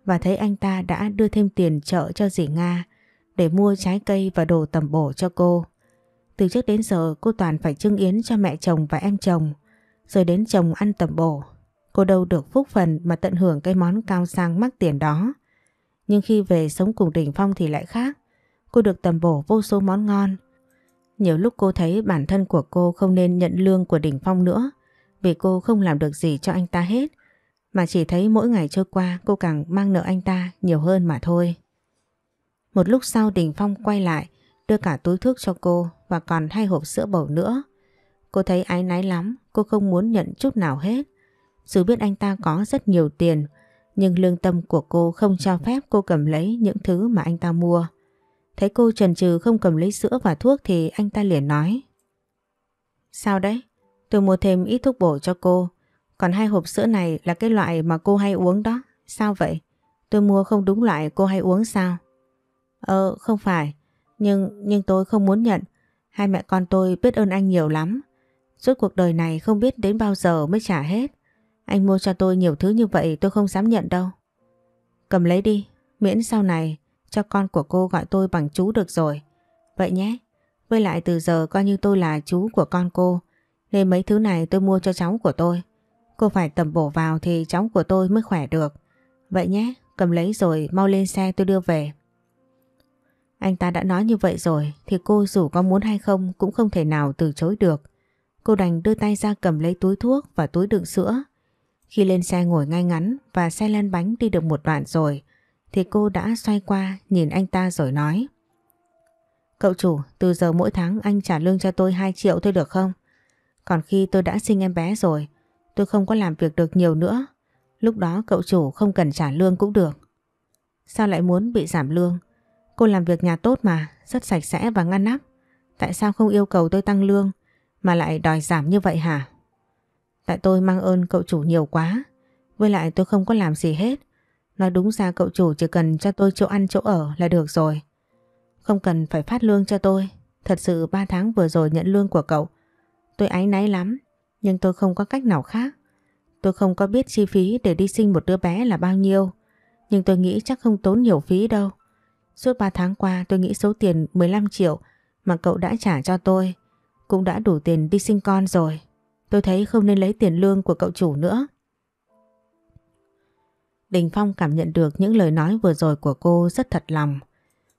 và thấy anh ta đã đưa thêm tiền trợ cho dì Nga để mua trái cây và đồ tầm bổ cho cô. Từ trước đến giờ cô toàn phải trưng yến cho mẹ chồng và em chồng, rồi đến chồng ăn tầm bổ. Cô đâu được phúc phần mà tận hưởng cái món cao sang mắc tiền đó. Nhưng khi về sống cùng Đình Phong thì lại khác. Cô được tầm bổ vô số món ngon. Nhiều lúc cô thấy bản thân của cô không nên nhận lương của Đình Phong nữa, vì cô không làm được gì cho anh ta hết, mà chỉ thấy mỗi ngày trôi qua cô càng mang nợ anh ta nhiều hơn mà thôi. Một lúc sau Đình Phong quay lại, đưa cả túi thuốc cho cô và còn hai hộp sữa bầu nữa. Cô thấy áy náy lắm, cô không muốn nhận chút nào hết. Dù biết anh ta có rất nhiều tiền, nhưng lương tâm của cô không cho phép cô cầm lấy những thứ mà anh ta mua. Thấy cô chần chừ không cầm lấy sữa và thuốc thì anh ta liền nói: "Sao đấy? Tôi mua thêm ít thuốc bổ cho cô. Còn hai hộp sữa này là cái loại mà cô hay uống đó. Sao vậy? Tôi mua không đúng loại cô hay uống sao?" Ờ không phải. Nhưng nhưng tôi không muốn nhận. Hai mẹ con tôi biết ơn anh nhiều lắm. Suốt cuộc đời này không biết đến bao giờ mới trả hết. Anh mua cho tôi nhiều thứ như vậy tôi không dám nhận đâu. Cầm lấy đi. Miễn sau này cho con của cô gọi tôi bằng chú được rồi. Vậy nhé. Với lại từ giờ coi như tôi là chú của con cô, nên mấy thứ này tôi mua cho cháu của tôi. Cô phải tẩm bổ vào thì cháu của tôi mới khỏe được. Vậy nhé, cầm lấy rồi mau lên xe tôi đưa về. Anh ta đã nói như vậy rồi thì cô dù có muốn hay không cũng không thể nào từ chối được. Cô đành đưa tay ra cầm lấy túi thuốc và túi đựng sữa. Khi lên xe ngồi ngay ngắn và xe lăn bánh đi được một đoạn rồi thì cô đã xoay qua nhìn anh ta rồi nói: "Cậu chủ, từ giờ mỗi tháng anh trả lương cho tôi hai triệu thôi được không? Còn khi tôi đã sinh em bé rồi, tôi không có làm việc được nhiều nữa. Lúc đó cậu chủ không cần trả lương cũng được." "Sao lại muốn bị giảm lương? Cô làm việc nhà tốt mà, rất sạch sẽ và ngăn nắp. Tại sao không yêu cầu tôi tăng lương mà lại đòi giảm như vậy hả?" "Tại tôi mang ơn cậu chủ nhiều quá. Với lại tôi không có làm gì hết. Nói đúng ra cậu chủ chỉ cần cho tôi chỗ ăn chỗ ở là được rồi. Không cần phải phát lương cho tôi. Thật sự ba tháng vừa rồi nhận lương của cậu, tôi áy náy lắm. Nhưng tôi không có cách nào khác. Tôi không có biết chi phí để đi sinh một đứa bé là bao nhiêu, nhưng tôi nghĩ chắc không tốn nhiều phí đâu. Suốt ba tháng qua tôi nghĩ số tiền mười lăm triệu mà cậu đã trả cho tôi cũng đã đủ tiền đi sinh con rồi. Tôi thấy không nên lấy tiền lương của cậu chủ nữa." Đình Phong cảm nhận được những lời nói vừa rồi của cô rất thật lòng.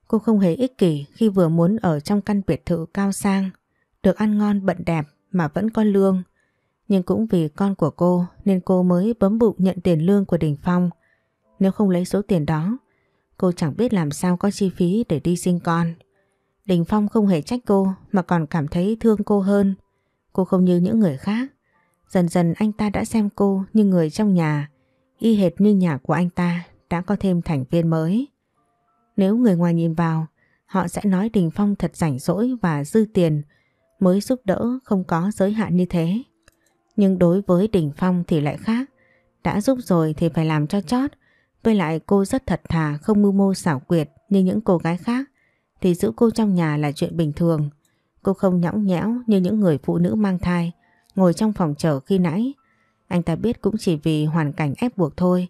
Cô không hề ích kỷ khi vừa muốn ở trong căn biệt thự cao sang, được ăn ngon bận đẹp mà vẫn có lương. Nhưng cũng vì con của cô nên cô mới bấm bụng nhận tiền lương của Đình Phong. Nếu không lấy số tiền đó, cô chẳng biết làm sao có chi phí để đi sinh con. Đình Phong không hề trách cô mà còn cảm thấy thương cô hơn. Cô không như những người khác. Dần dần anh ta đã xem cô như người trong nhà, y hệt như nhà của anh ta đã có thêm thành viên mới. Nếu người ngoài nhìn vào, họ sẽ nói Đình Phong thật rảnh rỗi và dư tiền mới giúp đỡ không có giới hạn như thế. Nhưng đối với Đình Phong thì lại khác. Đã giúp rồi thì phải làm cho chót. Với lại cô rất thật thà, không mưu mô xảo quyệt như những cô gái khác, thì giữ cô trong nhà là chuyện bình thường. Cô không nhõng nhẽo như những người phụ nữ mang thai ngồi trong phòng chờ khi nãy. Anh ta biết cũng chỉ vì hoàn cảnh ép buộc thôi,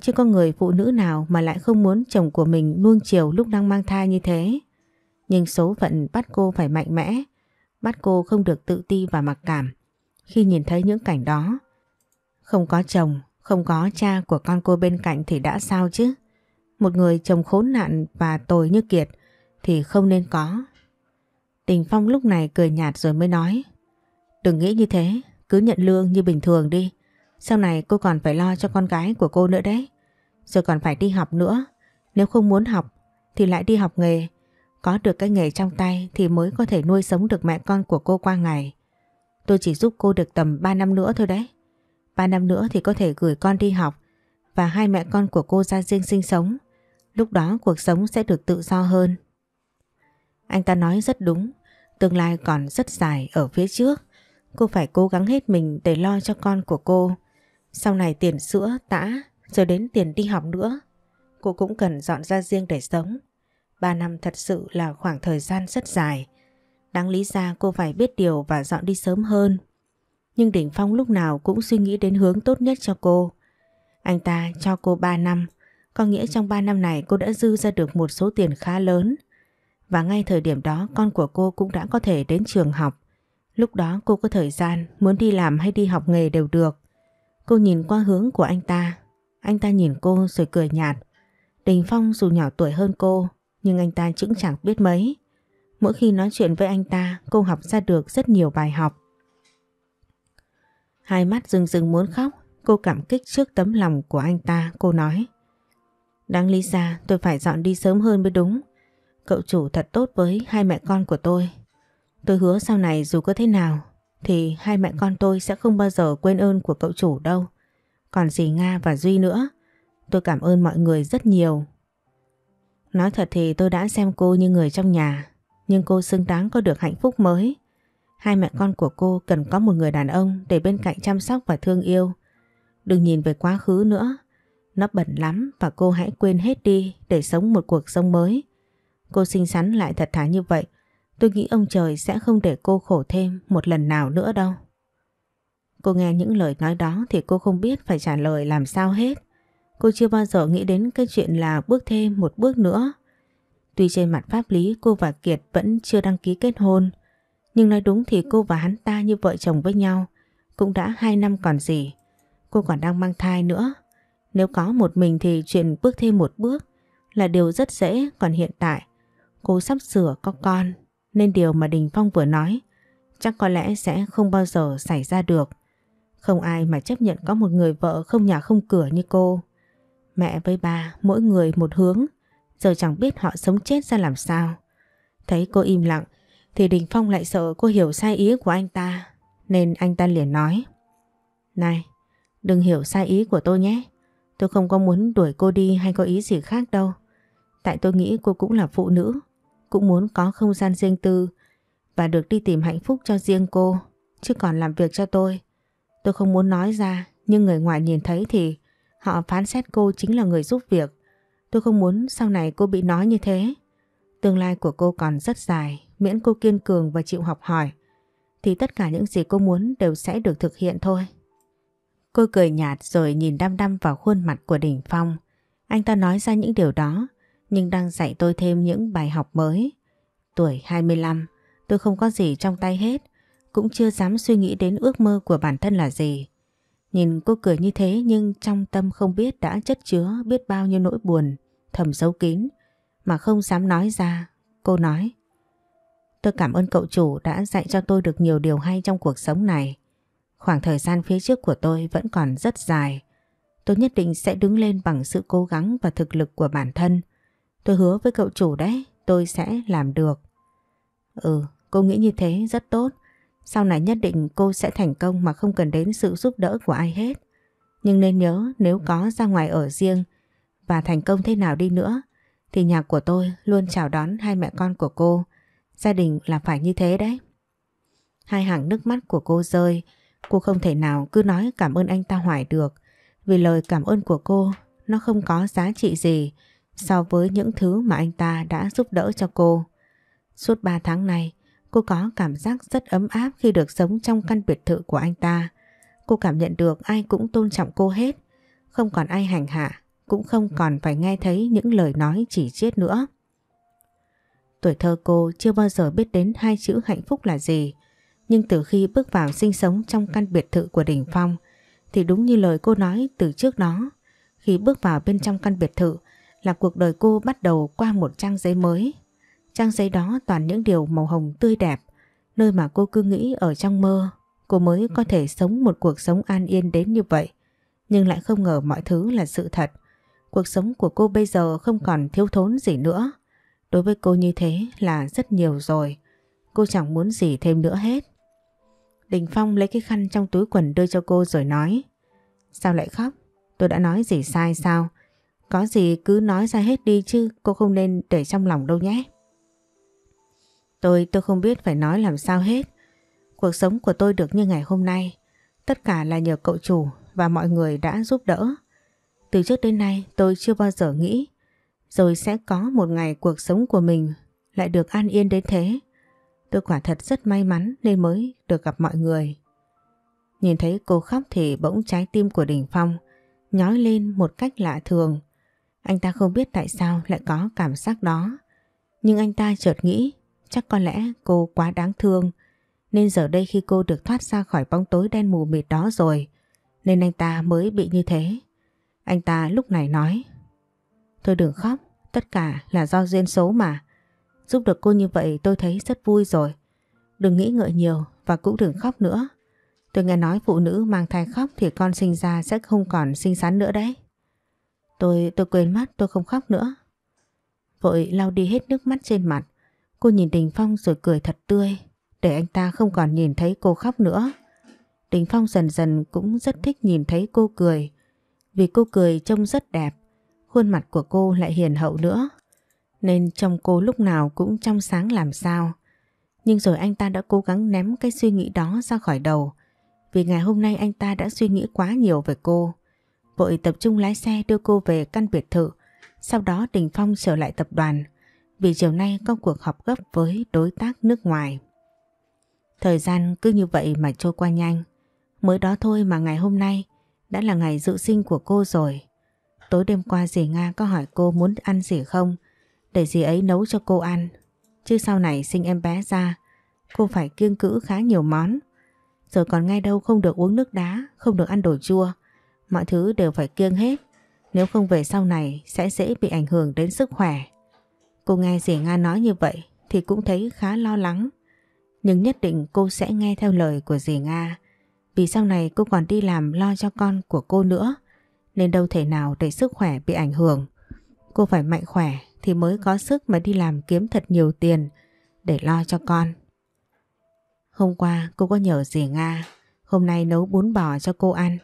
chứ có người phụ nữ nào mà lại không muốn chồng của mình nuông chiều lúc đang mang thai như thế. Nhưng số phận bắt cô phải mạnh mẽ, bắt cô không được tự ti và mặc cảm khi nhìn thấy những cảnh đó. Không có chồng, không có cha của con cô bên cạnh thì đã sao chứ. Một người chồng khốn nạn và tồi như Kiệt thì không nên có. Đình Phong lúc này cười nhạt rồi mới nói: "Đừng nghĩ như thế, cứ nhận lương như bình thường đi. Sau này cô còn phải lo cho con gái của cô nữa đấy. Rồi còn phải đi học nữa. Nếu không muốn học thì lại đi học nghề. Có được cái nghề trong tay thì mới có thể nuôi sống được mẹ con của cô qua ngày. Tôi chỉ giúp cô được tầm ba năm nữa thôi đấy. ba năm nữa thì có thể gửi con đi học và hai mẹ con của cô ra riêng sinh sống. Lúc đó cuộc sống sẽ được tự do hơn." Anh ta nói rất đúng, tương lai còn rất dài ở phía trước. Cô phải cố gắng hết mình để lo cho con của cô. Sau này tiền sữa, tã, rồi đến tiền đi học nữa, cô cũng cần dọn ra riêng để sống. ba năm thật sự là khoảng thời gian rất dài. Đáng lý ra cô phải biết điều và dọn đi sớm hơn. Nhưng Đình Phong lúc nào cũng suy nghĩ đến hướng tốt nhất cho cô. Anh ta cho cô ba năm, có nghĩa trong ba năm này cô đã dư ra được một số tiền khá lớn. Và ngay thời điểm đó con của cô cũng đã có thể đến trường học. Lúc đó cô có thời gian, muốn đi làm hay đi học nghề đều được. Cô nhìn qua hướng của anh ta. Anh ta nhìn cô rồi cười nhạt. Đình Phong dù nhỏ tuổi hơn cô, nhưng anh ta chững chạc biết mấy. Mỗi khi nói chuyện với anh ta, cô học ra được rất nhiều bài học. Hai mắt rưng rưng muốn khóc, cô cảm kích trước tấm lòng của anh ta, cô nói. Đáng lý ra tôi phải dọn đi sớm hơn mới đúng. Cậu chủ thật tốt với hai mẹ con của tôi. Tôi hứa sau này dù có thế nào thì hai mẹ con tôi sẽ không bao giờ quên ơn của cậu chủ đâu. Còn dì Nga và Duy nữa, tôi cảm ơn mọi người rất nhiều. Nói thật thì tôi đã xem cô như người trong nhà, nhưng cô xứng đáng có được hạnh phúc mới. Hai mẹ con của cô cần có một người đàn ông để bên cạnh chăm sóc và thương yêu. Đừng nhìn về quá khứ nữa, nó bẩn lắm, và cô hãy quên hết đi để sống một cuộc sống mới. Cô xinh xắn lại thật thà như vậy, tôi nghĩ ông trời sẽ không để cô khổ thêm một lần nào nữa đâu. Cô nghe những lời nói đó thì cô không biết phải trả lời làm sao hết. Cô chưa bao giờ nghĩ đến cái chuyện là bước thêm một bước nữa. Tuy trên mặt pháp lý cô và Kiệt vẫn chưa đăng ký kết hôn, nhưng nói đúng thì cô và hắn ta như vợ chồng với nhau cũng đã hai năm còn gì. Cô còn đang mang thai nữa. Nếu có một mình thì chuyện bước thêm một bước là điều rất dễ, còn hiện tại cô sắp sửa có con, nên điều mà Đình Phong vừa nói chắc có lẽ sẽ không bao giờ xảy ra được. Không ai mà chấp nhận có một người vợ không nhà không cửa như cô. Mẹ với ba mỗi người một hướng, giờ chẳng biết họ sống chết ra làm sao. Thấy cô im lặng thì Đình Phong lại sợ cô hiểu sai ý của anh ta, nên anh ta liền nói. Này, đừng hiểu sai ý của tôi nhé. Tôi không có muốn đuổi cô đi hay có ý gì khác đâu. Tại tôi nghĩ cô cũng là phụ nữ, cũng muốn có không gian riêng tư và được đi tìm hạnh phúc cho riêng cô, chứ còn làm việc cho tôi, tôi không muốn nói ra, nhưng người ngoài nhìn thấy thì họ phán xét cô chính là người giúp việc. Tôi không muốn sau này cô bị nói như thế. Tương lai của cô còn rất dài, miễn cô kiên cường và chịu học hỏi thì tất cả những gì cô muốn đều sẽ được thực hiện thôi. Cô cười nhạt rồi nhìn đăm đăm vào khuôn mặt của Đình Phong. Anh ta nói ra những điều đó nhưng đang dạy tôi thêm những bài học mới. Tuổi hai mươi lăm, tôi không có gì trong tay hết, cũng chưa dám suy nghĩ đến ước mơ của bản thân là gì. Nhìn cô cười như thế nhưng trong tâm không biết đã chất chứa biết bao nhiêu nỗi buồn thầm giấu kín mà không dám nói ra. Cô nói, tôi cảm ơn cậu chủ đã dạy cho tôi được nhiều điều hay trong cuộc sống này. Khoảng thời gian phía trước của tôi vẫn còn rất dài. Tôi nhất định sẽ đứng lên bằng sự cố gắng và thực lực của bản thân. Tôi hứa với cậu chủ đấy, tôi sẽ làm được. Ừ, cô nghĩ như thế rất tốt. Sau này nhất định cô sẽ thành công mà không cần đến sự giúp đỡ của ai hết. Nhưng nên nhớ, nếu có ra ngoài ở riêng và thành công thế nào đi nữa thì nhà của tôi luôn chào đón hai mẹ con của cô. Gia đình là phải như thế đấy. Hai hàng nước mắt của cô rơi. Cô không thể nào cứ nói cảm ơn anh ta hoài được, vì lời cảm ơn của cô nó không có giá trị gì so với những thứ mà anh ta đã giúp đỡ cho cô. Suốt ba tháng này, cô có cảm giác rất ấm áp khi được sống trong căn biệt thự của anh ta. Cô cảm nhận được ai cũng tôn trọng cô hết, không còn ai hành hạ, cũng không còn phải nghe thấy những lời nói chỉ trích nữa. Tuổi thơ cô chưa bao giờ biết đến hai chữ hạnh phúc là gì. Nhưng từ khi bước vào sinh sống trong căn biệt thự của Đình Phong thì đúng như lời cô nói từ trước đó, khi bước vào bên trong căn biệt thự là cuộc đời cô bắt đầu qua một trang giấy mới. Trang giấy đó toàn những điều màu hồng tươi đẹp, nơi mà cô cứ nghĩ ở trong mơ cô mới có thể sống một cuộc sống an yên đến như vậy. Nhưng lại không ngờ mọi thứ là sự thật. Cuộc sống của cô bây giờ không còn thiếu thốn gì nữa. Đối với cô như thế là rất nhiều rồi. Cô chẳng muốn gì thêm nữa hết. Đình Phong lấy cái khăn trong túi quần đưa cho cô rồi nói, sao lại khóc? Tôi đã nói gì sai sao? Có gì cứ nói ra hết đi chứ, cô không nên để trong lòng đâu nhé. Tôi tôi không biết phải nói làm sao hết. Cuộc sống của tôi được như ngày hôm nay, tất cả là nhờ cậu chủ và mọi người đã giúp đỡ. Từ trước đến nay tôi chưa bao giờ nghĩ rồi sẽ có một ngày cuộc sống của mình lại được an yên đến thế. Tôi quả thật rất may mắn nên mới được gặp mọi người. Nhìn thấy cô khóc thì bỗng trái tim của Đình Phong nhói lên một cách lạ thường. Anh ta không biết tại sao lại có cảm giác đó. Nhưng anh ta chợt nghĩ chắc có lẽ cô quá đáng thương, nên giờ đây khi cô được thoát ra khỏi bóng tối đen mù mịt đó rồi, nên anh ta mới bị như thế. Anh ta lúc này nói: "Thôi đừng khóc, tất cả là do duyên số mà. Giúp được cô như vậy tôi thấy rất vui rồi. Đừng nghĩ ngợi nhiều và cũng đừng khóc nữa. Tôi nghe nói phụ nữ mang thai khóc thì con sinh ra sẽ không còn xinh xắn nữa đấy. Tôi tôi quên mất, tôi không khóc nữa." Vội lau đi hết nước mắt trên mặt, cô nhìn Đình Phong rồi cười thật tươi, để anh ta không còn nhìn thấy cô khóc nữa. Đình Phong dần dần cũng rất thích nhìn thấy cô cười, vì cô cười trông rất đẹp, khuôn mặt của cô lại hiền hậu nữa, nên trong cô lúc nào cũng trong sáng làm sao. Nhưng rồi anh ta đã cố gắng ném cái suy nghĩ đó ra khỏi đầu, vì ngày hôm nay anh ta đã suy nghĩ quá nhiều về cô. Vội tập trung lái xe đưa cô về căn biệt thự, sau đó Đình Phong trở lại tập đoàn, vì chiều nay có cuộc họp gấp với đối tác nước ngoài. Thời gian cứ như vậy mà trôi qua nhanh, mới đó thôi mà ngày hôm nay đã là ngày dự sinh của cô rồi. Tối đêm qua dì Nga có hỏi cô muốn ăn gì không, để dì ấy nấu cho cô ăn. Chứ sau này sinh em bé ra, cô phải kiêng cữ khá nhiều món. Rồi còn ngay đâu không được uống nước đá, không được ăn đồ chua, mọi thứ đều phải kiêng hết. Nếu không về sau này sẽ dễ bị ảnh hưởng đến sức khỏe. Cô nghe dì Nga nói như vậy thì cũng thấy khá lo lắng. Nhưng nhất định cô sẽ nghe theo lời của dì Nga, vì sau này cô còn đi làm lo cho con của cô nữa, nên đâu thể nào để sức khỏe bị ảnh hưởng. Cô phải mạnh khỏe thì mới có sức mà đi làm kiếm thật nhiều tiền để lo cho con. Hôm qua cô có nhờ dì Nga hôm nay nấu bún bò cho cô ăn.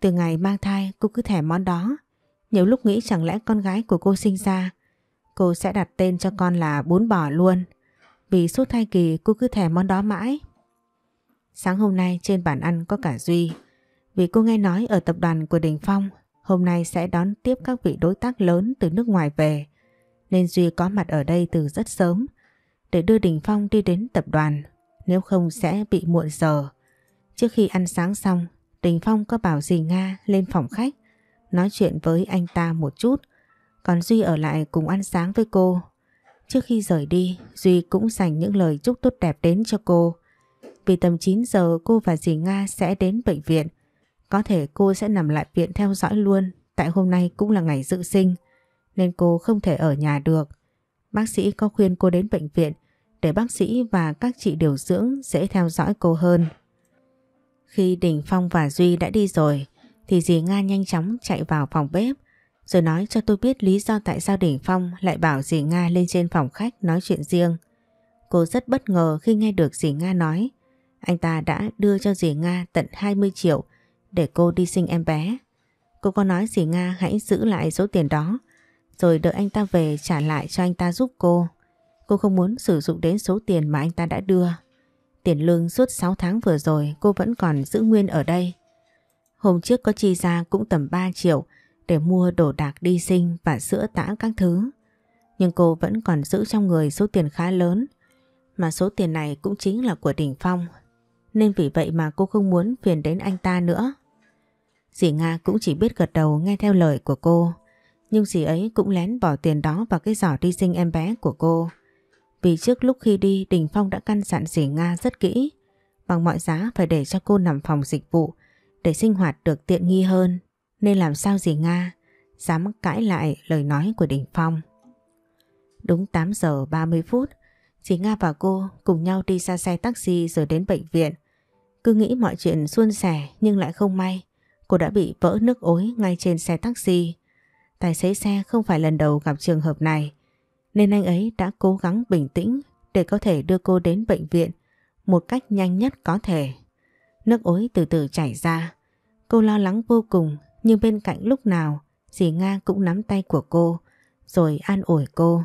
Từ ngày mang thai cô cứ thèm món đó. Nhiều lúc nghĩ chẳng lẽ con gái của cô sinh ra, cô sẽ đặt tên cho con là bún bò luôn, vì suốt thai kỳ cô cứ thèm món đó mãi. Sáng hôm nay trên bàn ăn có cả Duy, vì cô nghe nói ở tập đoàn của Đình Phong hôm nay sẽ đón tiếp các vị đối tác lớn từ nước ngoài về, nên Duy có mặt ở đây từ rất sớm để đưa Đình Phong đi đến tập đoàn, nếu không sẽ bị muộn giờ. Trước khi ăn sáng xong, Đình Phong có bảo dì Nga lên phòng khách nói chuyện với anh ta một chút, còn Duy ở lại cùng ăn sáng với cô. Trước khi rời đi, Duy cũng dành những lời chúc tốt đẹp đến cho cô. Vì tầm chín giờ cô và dì Nga sẽ đến bệnh viện, có thể cô sẽ nằm lại viện theo dõi luôn, tại hôm nay cũng là ngày dự sinh nên cô không thể ở nhà được. Bác sĩ có khuyên cô đến bệnh viện để bác sĩ và các chị điều dưỡng dễ theo dõi cô hơn. Khi Đình Phong và Duy đã đi rồi thì dì Nga nhanh chóng chạy vào phòng bếp, rồi nói cho tôi biết lý do tại sao Đình Phong lại bảo dì Nga lên trên phòng khách nói chuyện riêng. Cô rất bất ngờ khi nghe được dì Nga nói anh ta đã đưa cho dì Nga tận hai mươi triệu để cô đi sinh em bé. Cô có nói dì Nga hãy giữ lại số tiền đó rồi đợi anh ta về trả lại cho anh ta giúp cô. Cô không muốn sử dụng đến số tiền mà anh ta đã đưa. Tiền lương suốt sáu tháng vừa rồi cô vẫn còn giữ nguyên ở đây. Hôm trước có chi ra cũng tầm ba triệu để mua đồ đạc đi sinh và sữa tã các thứ. Nhưng cô vẫn còn giữ trong người số tiền khá lớn, mà số tiền này cũng chính là của Đình Phong, nên vì vậy mà cô không muốn phiền đến anh ta nữa. Dì Nga cũng chỉ biết gật đầu nghe theo lời của cô, nhưng dì ấy cũng lén bỏ tiền đó vào cái giỏ đi sinh em bé của cô. Vì trước lúc khi đi, Đình Phong đã căn dặn dì Nga rất kỹ, bằng mọi giá phải để cho cô nằm phòng dịch vụ để sinh hoạt được tiện nghi hơn, nên làm sao dì Nga dám cãi lại lời nói của Đình Phong. Đúng tám giờ ba mươi phút, dì Nga và cô cùng nhau đi ra xe taxi rồi đến bệnh viện. Cứ nghĩ mọi chuyện suôn sẻ nhưng lại không may, cô đã bị vỡ nước ối ngay trên xe taxi. Tài xế xe không phải lần đầu gặp trường hợp này, nên anh ấy đã cố gắng bình tĩnh để có thể đưa cô đến bệnh viện một cách nhanh nhất có thể. Nước ối từ từ chảy ra, cô lo lắng vô cùng, nhưng bên cạnh lúc nào dì Nga cũng nắm tay của cô rồi an ủi cô.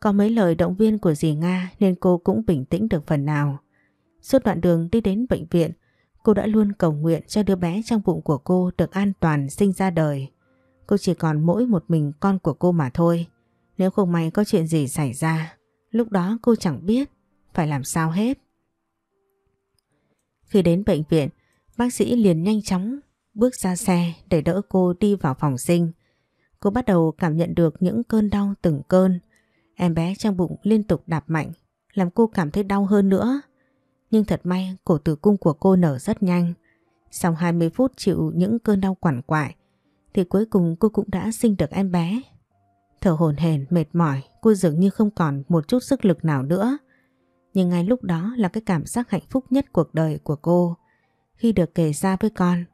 Có mấy lời động viên của dì Nga nên cô cũng bình tĩnh được phần nào. Suốt đoạn đường đi đến bệnh viện, cô đã luôn cầu nguyện cho đứa bé trong bụng của cô được an toàn sinh ra đời. Cô chỉ còn mỗi một mình con của cô mà thôi. Nếu không may có chuyện gì xảy ra, lúc đó cô chẳng biết phải làm sao hết. Khi đến bệnh viện, bác sĩ liền nhanh chóng bước ra xe để đỡ cô đi vào phòng sinh. Cô bắt đầu cảm nhận được những cơn đau từng cơn. Em bé trong bụng liên tục đạp mạnh, làm cô cảm thấy đau hơn nữa. Nhưng thật may, cổ tử cung của cô nở rất nhanh. Sau hai mươi phút chịu những cơn đau quằn quại, thì cuối cùng cô cũng đã sinh được em bé. Thở hổn hển, mệt mỏi, cô dường như không còn một chút sức lực nào nữa. Nhưng ngay lúc đó là cái cảm giác hạnh phúc nhất cuộc đời của cô. Khi được kề ra với con,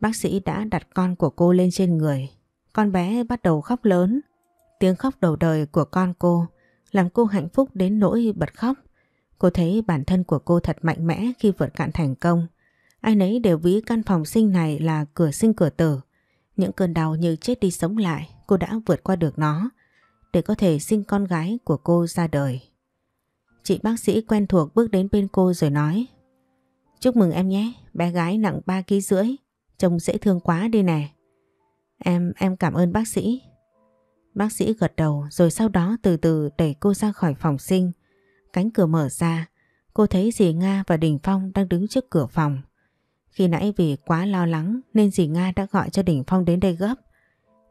bác sĩ đã đặt con của cô lên trên người. Con bé bắt đầu khóc lớn. Tiếng khóc đầu đời của con cô làm cô hạnh phúc đến nỗi bật khóc. Cô thấy bản thân của cô thật mạnh mẽ khi vượt cạn thành công. Ai nấy đều ví căn phòng sinh này là cửa sinh cửa tử. Những cơn đau như chết đi sống lại, cô đã vượt qua được nó để có thể sinh con gái của cô ra đời. Chị bác sĩ quen thuộc bước đến bên cô rồi nói: "Chúc mừng em nhé, bé gái nặng ba ký rưỡi, trông dễ thương quá đi nè." Em, em cảm ơn bác sĩ. Bác sĩ gật đầu rồi sau đó từ từ đẩy cô ra khỏi phòng sinh. Cánh cửa mở ra, cô thấy dì Nga và Đình Phong đang đứng trước cửa phòng. Khi nãy vì quá lo lắng nên dì Nga đã gọi cho Đình Phong đến đây gấp.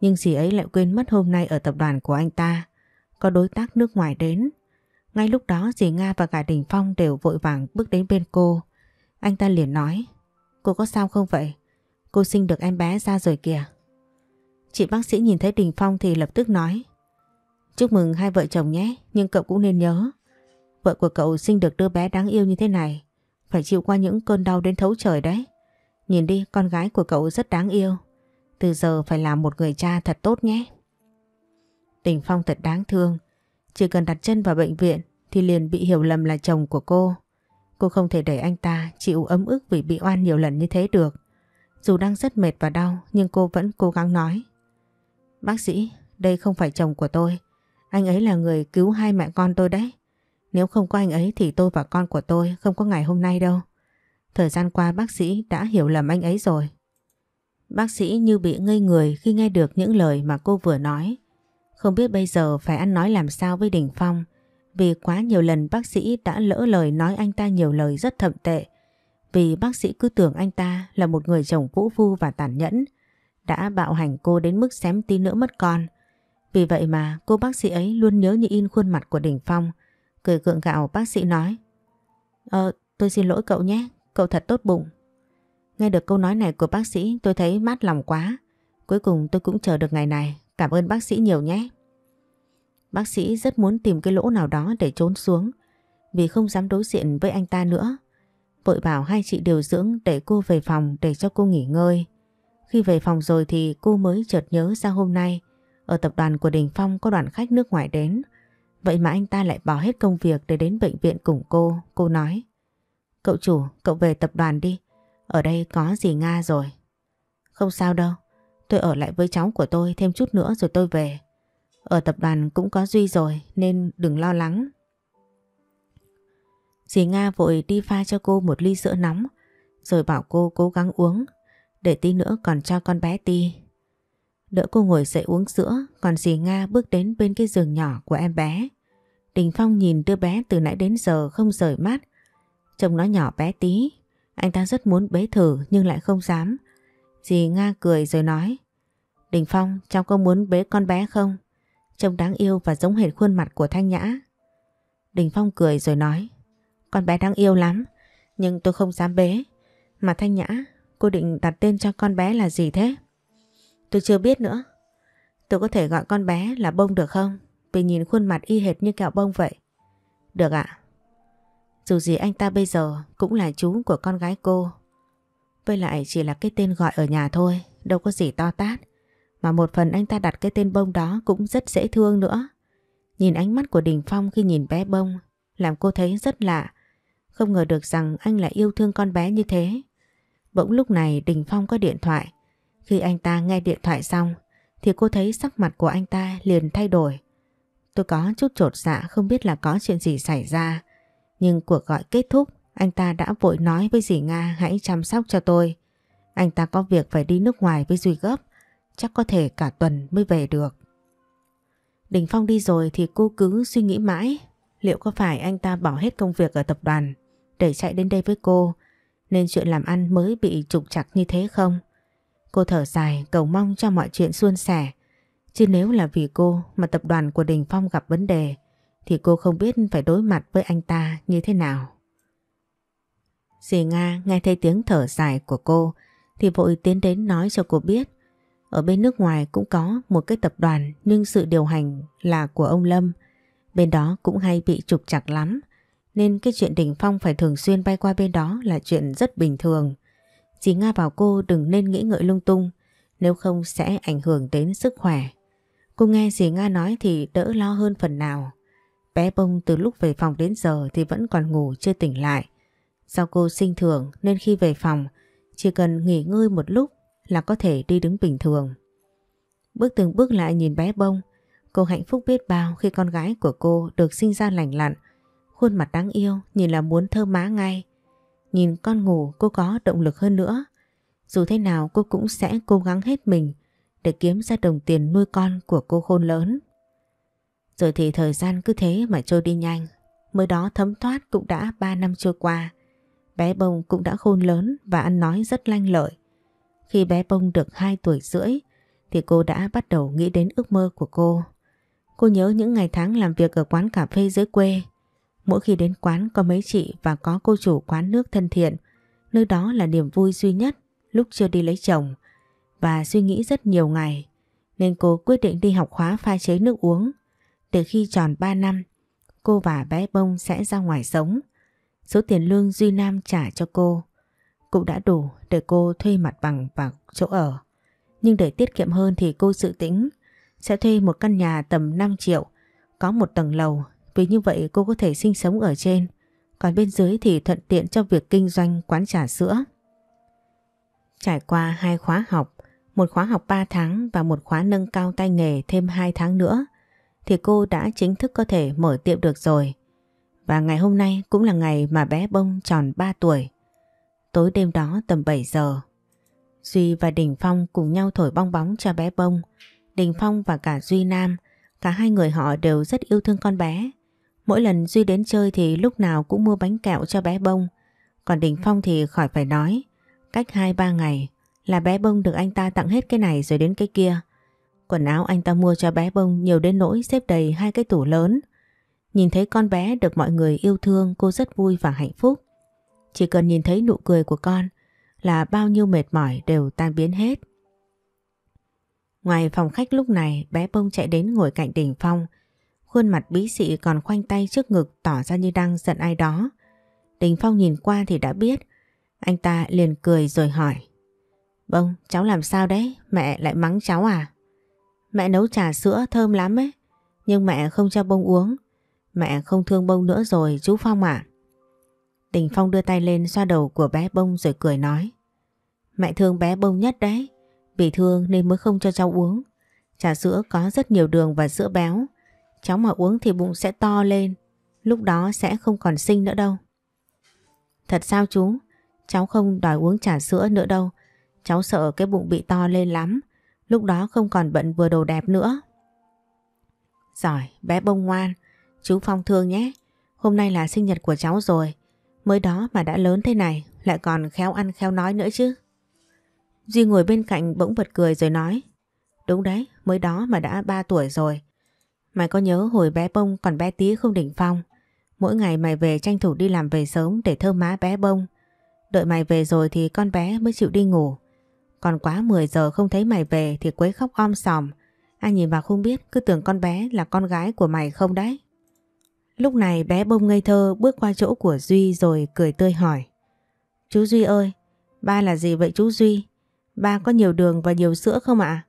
Nhưng dì ấy lại quên mất hôm nay ở tập đoàn của anh ta có đối tác nước ngoài đến. Ngay lúc đó dì Nga và cả Đình Phong đều vội vàng bước đến bên cô. Anh ta liền nói: "Cô có sao không vậy? Cô sinh được em bé ra rồi kìa." Chị bác sĩ nhìn thấy Đình Phong thì lập tức nói: "Chúc mừng hai vợ chồng nhé, nhưng cậu cũng nên nhớ, vợ của cậu sinh được đứa bé đáng yêu như thế này, phải chịu qua những cơn đau đến thấu trời đấy. Nhìn đi, con gái của cậu rất đáng yêu. Từ giờ phải làm một người cha thật tốt nhé." Đình Phong thật đáng thương, chỉ cần đặt chân vào bệnh viện thì liền bị hiểu lầm là chồng của cô. Cô không thể để anh ta chịu ấm ức vì bị oan nhiều lần như thế được. Dù đang rất mệt và đau nhưng cô vẫn cố gắng nói: "Bác sĩ, đây không phải chồng của tôi. Anh ấy là người cứu hai mẹ con tôi đấy. Nếu không có anh ấy thì tôi và con của tôi không có ngày hôm nay đâu. Thời gian qua bác sĩ đã hiểu lầm anh ấy rồi." Bác sĩ như bị ngây người khi nghe được những lời mà cô vừa nói. Không biết bây giờ phải ăn nói làm sao với Đình Phong, vì quá nhiều lần bác sĩ đã lỡ lời nói anh ta nhiều lời rất thậm tệ. Vì bác sĩ cứ tưởng anh ta là một người chồng vũ phu và tàn nhẫn, đã bạo hành cô đến mức xém tí nữa mất con. Vì vậy mà cô bác sĩ ấy luôn nhớ như in khuôn mặt của Đình Phong. Cười gượng gạo, bác sĩ nói: Ờ tôi xin lỗi cậu nhé, cậu thật tốt bụng. Nghe được câu nói này của bác sĩ tôi thấy mát lòng quá. Cuối cùng tôi cũng chờ được ngày này. Cảm ơn bác sĩ nhiều nhé. Bác sĩ rất muốn tìm cái lỗ nào đó để trốn xuống, vì không dám đối diện với anh ta nữa. Vội bảo hai chị điều dưỡng để cô về phòng để cho cô nghỉ ngơi. Khi về phòng rồi thì cô mới chợt nhớ ra hôm nay ở tập đoàn của Đình Phong có đoàn khách nước ngoài đến. Vậy mà anh ta lại bỏ hết công việc để đến bệnh viện cùng cô. Cô nói: Cậu chủ, cậu về tập đoàn đi. Ở đây có dì Nga rồi. Không sao đâu. Tôi ở lại với cháu của tôi thêm chút nữa rồi tôi về. Ở tập đoàn cũng có Duy rồi nên đừng lo lắng. Dì Nga vội đi pha cho cô một ly sữa nóng rồi bảo cô cố gắng uống, để tí nữa còn cho con bé ti. Đỡ cô ngồi dậy uống sữa, còn dì Nga bước đến bên cái giường nhỏ của em bé. Đình Phong nhìn đứa bé từ nãy đến giờ không rời mắt. Trông nó nhỏ bé tí, anh ta rất muốn bế thử nhưng lại không dám. Dì Nga cười rồi nói: Đình Phong, cháu có muốn bế con bé không? Trông đáng yêu và giống hệt khuôn mặt của Thanh Nhã. Đình Phong cười rồi nói: Con bé đáng yêu lắm, nhưng tôi không dám bế. Mà Thanh Nhã, cô định đặt tên cho con bé là gì thế? Tôi chưa biết nữa. Tôi có thể gọi con bé là Bông được không? Vì nhìn khuôn mặt y hệt như kẹo bông vậy. Được ạ. À? Dù gì anh ta bây giờ cũng là chú của con gái cô. Với lại chỉ là cái tên gọi ở nhà thôi, đâu có gì to tát. Mà một phần anh ta đặt cái tên Bông đó cũng rất dễ thương nữa. Nhìn ánh mắt của Đình Phong khi nhìn bé Bông làm cô thấy rất lạ. Không ngờ được rằng anh lại yêu thương con bé như thế. Bỗng lúc này Đình Phong có điện thoại. Khi anh ta nghe điện thoại xong thì cô thấy sắc mặt của anh ta liền thay đổi. Tôi có chút chột dạ không biết là có chuyện gì xảy ra. Nhưng cuộc gọi kết thúc, anh ta đã vội nói với dì Nga hãy chăm sóc cho tôi. Anh ta có việc phải đi nước ngoài với Duy gấp, chắc có thể cả tuần mới về được. Đình Phong đi rồi thì cô cứ suy nghĩ mãi. Liệu có phải anh ta bỏ hết công việc ở tập đoàn để chạy đến đây với cô, nên chuyện làm ăn mới bị trục trặc như thế không? Cô thở dài cầu mong cho mọi chuyện suôn sẻ. Chứ nếu là vì cô mà tập đoàn của Đình Phong gặp vấn đề thì cô không biết phải đối mặt với anh ta như thế nào. Dì Nga nghe thấy tiếng thở dài của cô thì vội tiến đến nói cho cô biết. Ở bên nước ngoài cũng có một cái tập đoàn nhưng sự điều hành là của ông Lâm. Bên đó cũng hay bị trục trặc lắm, nên cái chuyện Đình Phong phải thường xuyên bay qua bên đó là chuyện rất bình thường. Dì Nga bảo cô đừng nên nghĩ ngợi lung tung, nếu không sẽ ảnh hưởng đến sức khỏe. Cô nghe dì Nga nói thì đỡ lo hơn phần nào. Bé Bông từ lúc về phòng đến giờ thì vẫn còn ngủ chưa tỉnh lại. Do cô sinh thường nên khi về phòng chỉ cần nghỉ ngơi một lúc là có thể đi đứng bình thường. Bước từng bước lại nhìn bé Bông, cô hạnh phúc biết bao khi con gái của cô được sinh ra lành lặn, khuôn mặt đáng yêu nhìn là muốn thơm má ngay. Nhìn con ngủ cô có động lực hơn nữa. Dù thế nào cô cũng sẽ cố gắng hết mình để kiếm ra đồng tiền nuôi con của cô khôn lớn. Rồi thì thời gian cứ thế mà trôi đi nhanh. Mới đó thấm thoát cũng đã ba năm trôi qua. Bé Bông cũng đã khôn lớn và ăn nói rất lanh lợi. Khi bé Bông được hai tuổi rưỡi thì cô đã bắt đầu nghĩ đến ước mơ của cô. Cô nhớ những ngày tháng làm việc ở quán cà phê dưới quê. Mỗi khi đến quán có mấy chị và có cô chủ quán nước thân thiện, nơi đó là niềm vui duy nhất lúc chưa đi lấy chồng. Và suy nghĩ rất nhiều ngày nên cô quyết định đi học khóa pha chế nước uống. Để khi tròn ba năm, cô và bé Bông sẽ ra ngoài sống. Số tiền lương Duy Nam trả cho cô cũng đã đủ để cô thuê mặt bằng và chỗ ở. Nhưng để tiết kiệm hơn thì cô dự tính sẽ thuê một căn nhà tầm năm triệu, có một tầng lầu, vì như vậy cô có thể sinh sống ở trên, còn bên dưới thì thuận tiện cho việc kinh doanh quán trà sữa. Trải qua hai khóa học, một khóa học ba tháng và một khóa nâng cao tay nghề thêm hai tháng nữa, thì cô đã chính thức có thể mở tiệm được rồi. Và ngày hôm nay cũng là ngày mà bé Bông tròn ba tuổi. Tối đêm đó tầm bảy giờ, Duy và Đình Phong cùng nhau thổi bong bóng cho bé Bông. Đình Phong và cả Duy Nam, cả hai người họ đều rất yêu thương con bé. Mỗi lần Duy đến chơi thì lúc nào cũng mua bánh kẹo cho bé Bông. Còn Đình Phong thì khỏi phải nói, cách hai ba ngày là bé Bông được anh ta tặng hết cái này rồi đến cái kia. Quần áo anh ta mua cho bé Bông nhiều đến nỗi xếp đầy hai cái tủ lớn. Nhìn thấy con bé được mọi người yêu thương, cô rất vui và hạnh phúc. Chỉ cần nhìn thấy nụ cười của con là bao nhiêu mệt mỏi đều tan biến hết. Ngoài phòng khách lúc này, bé Bông chạy đến ngồi cạnh Đình Phong. Khuôn mặt bí xị còn khoanh tay trước ngực tỏ ra như đang giận ai đó. Đình Phong nhìn qua thì đã biết. Anh ta liền cười rồi hỏi. Bông, cháu làm sao đấy? Mẹ lại mắng cháu à? Mẹ nấu trà sữa thơm lắm ấy, nhưng mẹ không cho Bông uống. Mẹ không thương Bông nữa rồi chú Phong ạ. À? Đình Phong đưa tay lên xoa đầu của bé Bông rồi cười nói. Mẹ thương bé Bông nhất đấy. Vì thương nên mới không cho cháu uống. Trà sữa có rất nhiều đường và sữa béo. Cháu mà uống thì bụng sẽ to lên. Lúc đó sẽ không còn xinh nữa đâu. Thật sao chú? Cháu không đòi uống trà sữa nữa đâu. Cháu sợ cái bụng bị to lên lắm. Lúc đó không còn bận vừa đồ đẹp nữa. Giỏi, bé Bông ngoan. Chú Phong thương nhé. Hôm nay là sinh nhật của cháu rồi. Mới đó mà đã lớn thế này, lại còn khéo ăn khéo nói nữa chứ. Duy ngồi bên cạnh bỗng bật cười rồi nói. Đúng đấy, mới đó mà đã ba tuổi rồi. Mày có nhớ hồi bé Bông còn bé tí không Đình Phong? Mỗi ngày mày về tranh thủ đi làm về sớm để thơm má bé Bông. Đợi mày về rồi thì con bé mới chịu đi ngủ. Còn quá mười giờ không thấy mày về thì quấy khóc om sòm. Ai nhìn vào không biết, cứ tưởng con bé là con gái của mày không đấy. Lúc này bé Bông ngây thơ bước qua chỗ của Duy rồi cười tươi hỏi. Chú Duy ơi, ba là gì vậy chú Duy? Ba có nhiều đường và nhiều sữa không ạ? À?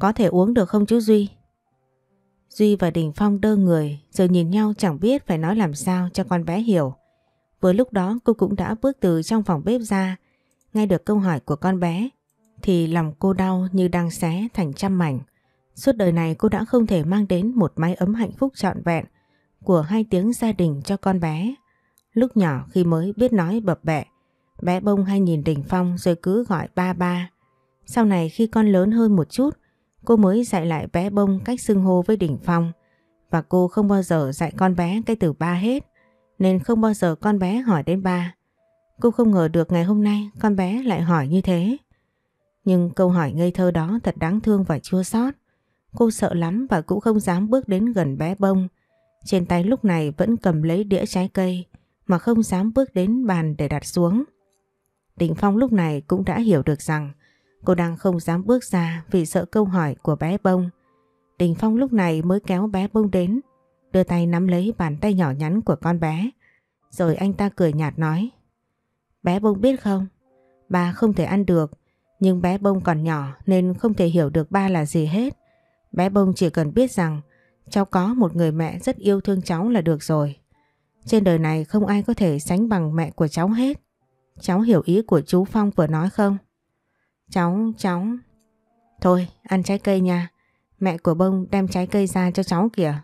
Có thể uống được không chú Duy? Duy và Đình Phong đơ người rồi nhìn nhau chẳng biết phải nói làm sao cho con bé hiểu. Vừa lúc đó cô cũng đã bước từ trong phòng bếp ra, nghe được câu hỏi của con bé thì lòng cô đau như đang xé thành trăm mảnh. Suốt đời này cô đã không thể mang đến một mái ấm hạnh phúc trọn vẹn của hai tiếng gia đình cho con bé. Lúc nhỏ khi mới biết nói bập bẹ, bé Bông hay nhìn Đình Phong rồi cứ gọi ba ba. Sau này khi con lớn hơn một chút, cô mới dạy lại bé Bông cách xưng hô với Đình Phong. Và cô không bao giờ dạy con bé cái từ ba hết, nên không bao giờ con bé hỏi đến ba. Cô không ngờ được ngày hôm nay con bé lại hỏi như thế. Nhưng câu hỏi ngây thơ đó thật đáng thương và chua xót. Cô sợ lắm và cũng không dám bước đến gần bé Bông. Trên tay lúc này vẫn cầm lấy đĩa trái cây mà không dám bước đến bàn để đặt xuống. Đình Phong lúc này cũng đã hiểu được rằng cô đang không dám bước ra vì sợ câu hỏi của bé Bông. Đình Phong lúc này mới kéo bé Bông đến, đưa tay nắm lấy bàn tay nhỏ nhắn của con bé. Rồi anh ta cười nhạt nói: "Bé Bông biết không, ba không thể ăn được, nhưng bé Bông còn nhỏ nên không thể hiểu được ba là gì hết. Bé Bông chỉ cần biết rằng cháu có một người mẹ rất yêu thương cháu là được rồi. Trên đời này không ai có thể sánh bằng mẹ của cháu hết. Cháu hiểu ý của chú Phong vừa nói không?" Cháu, cháu... Thôi, ăn trái cây nha. Mẹ của Bông đem trái cây ra cho cháu kìa.